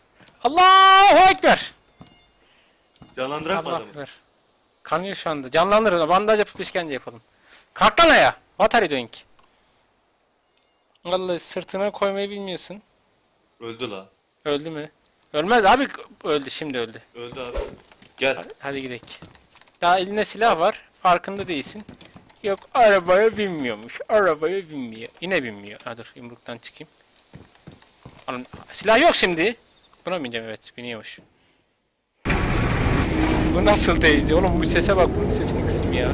Allahu Ekber. Canlandırak mı adamı? Kanıyor şu anda. Canlandırın. Bandaj yapıp işkence yapalım. Kalk lan ayağa. What are you doing? Vallahi sırtına koymayı bilmiyorsun. Öldü la. Öldü mü? Ölmez abi. Öldü şimdi öldü. Öldü abi. Gel. Hadi, hadi gidelim. Daha eline silah var. Farkında değilsin. Yok arabaya binmiyormuş. Arabaya binmiyor. Yine binmiyor. Ha dur yumruktan çıkayım. Alın. Silah yok şimdi. Buna mı bineceğim? Evet biniyormuş. Bu nasıl DayZ? Oğlum bu sese bak, bunun sesini kısayım ya.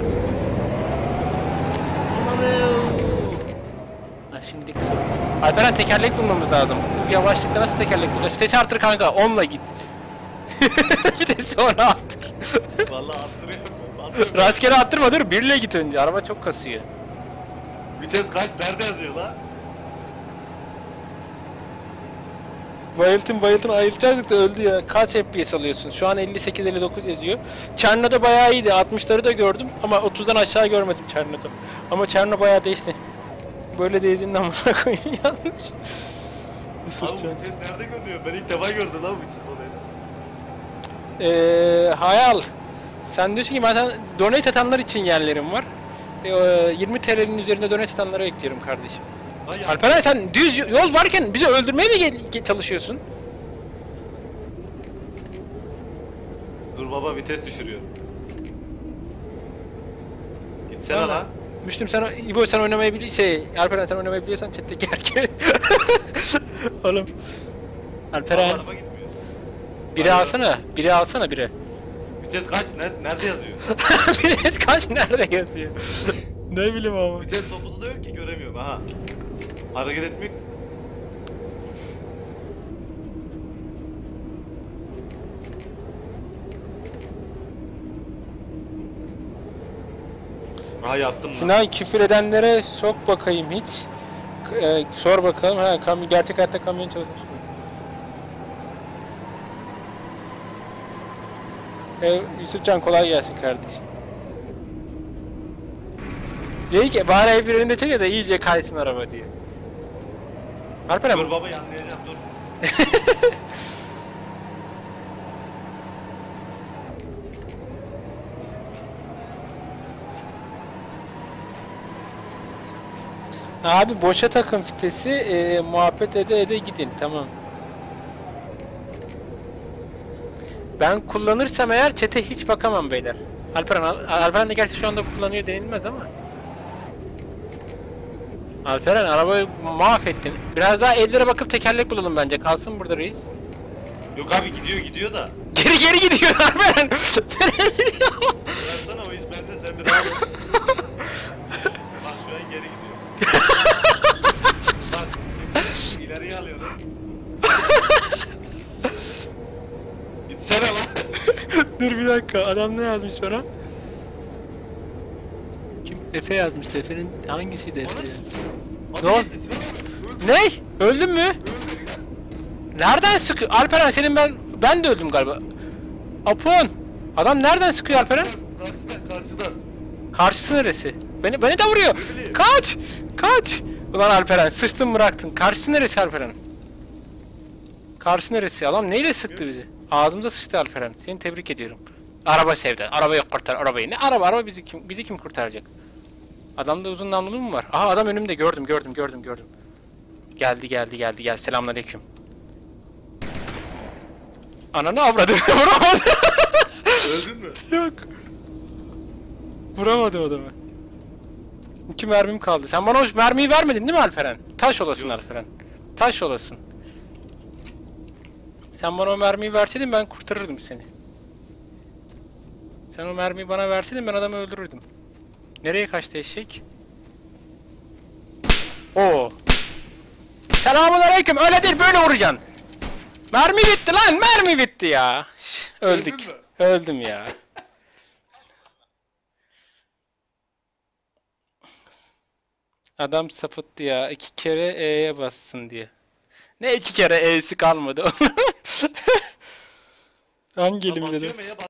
Ha şimdi kısa. Alperen tekerlek bulmamız lazım. Bu yavaşlıkta nasıl tekerlek bulacağız? Sesi artır kanka, onla git. Sesi ona artır. Valla attırıyorum. Rastgele attırma dur, birle git önce. Araba çok kasıyor. Vites kaç? Nerede yazıyor la? Bayıltın bayıltın ayırtacaktık da öldü ya. Kaç F P S alıyorsun? Şu an elli sekiz elli dokuz yazıyor. Cherno'da bayağı iyiydi. altmışları da gördüm ama otuzdan aşağı görmedim Cherno'da. Ama Cherno bayağı değişti. Böyle değdiğinden bana koyun yanlış. Abi bu nerede görünüyor? Ben ilk defa gördüm lan bu tez olayı. Eee hayal. Sen diyorsun ki ben sana donate atanlar için yerlerim var. Ee, yirmi T L'nin üzerinde donate atanlara ekliyorum kardeşim. Alperen sen düz yol varken bizi öldürmeye mi çalışıyorsun? Dur baba vites düşürüyor. Gitsene lan. lan. Müslüm sen İbo sen oynamayı biliyorsan, şey, Alperen sen oynamayı biliyorsan chatteki erkek. Oğlum. Alperen. Biri alsana, biri alsana biri. Vites kaç? Nerede yazıyor? Vites kaç? Nerede yazıyor? Ne bileyim ama. Vites topuzu da yok ki göremiyorum ha. Hareket etmek. Ha yaptım. Sinan lan. Küfür edenlere sok bakayım hiç. Ee, sor bakalım ha kam gerçek hayatta kamyon çalışıyor. Ee, Yusufcan kolay gelsin kardeşim. Diyor ki bari ev birinde çek ya da iyice kaysın araba diye. Alperen dur baba yanlayacağım dur. Abi boşa takın fitesi e, muhabbet ede ede gidin tamam. Ben kullanırsam eğer çete hiç bakamam beyler. Alperen Al Alperen de gerçi şu anda kullanıyor denilmez ama. Alperen arabayı mahvettin. Biraz daha ellere bakıp tekerlek bulalım bence. Kalsın burada reis. Yok abi gidiyor gidiyor da. Geri geri gidiyor Alperen. Bıraksana o iş bende sen biraz. Bak şu an geri gidiyor. Bak şimdi ileriye alıyorum. Gitsene lan. Dur bir dakika adam ne yazmış bana? Kim? Efe yazmıştı. Efe'nin hangisiydi Efe? Ne oldu? Ney? Öldün mü? Nereden sıkıyor? Alperen senin ben... Ben de öldüm galiba. Apon! Adam nereden sıkıyor Alperen? Karşıdan, karşıdan. Karşısı neresi? Beni, beni de vuruyor. Kaç! Kaç! Ulan Alperen sıçtın bıraktın. Karşısı neresi Alperen? Karşısı neresi? Adam neyle sıktı bizi? Ağzımıza sıçtı Alperen. Seni tebrik ediyorum. Araba sevdi. Arabayı kurtar. Arabayı. Ne araba? Araba bizi kim, bizi kim kurtaracak? Adamda uzun namlulu mu var? Aha adam önümde. Gördüm gördüm gördüm gördüm. Geldi geldi geldi gel. Selamünaleyküm. Ananı avradı. Vuramadı. Öldün mü? Yok. Vuramadım adamı. İki mermim kaldı. Sen bana o mermiyi vermedin değil mi Alperen? Taş olasın yok. Alperen. Taş olasın. Sen bana o mermiyi verseydin ben kurtarırdım seni. Sen o mermiyi bana verseydin ben adamı öldürürdüm. Nereye kaçtı eşek? Oo. Selamünaleyküm. Öyle değil böyle vuracaksın. Mermi bitti lan. Mermi bitti ya. Öldük. Öldüm ya. Adam sapıttı ya. İki kere E'ye bassın diye. Ne iki kere E'si kalmadı. Hangi elimde?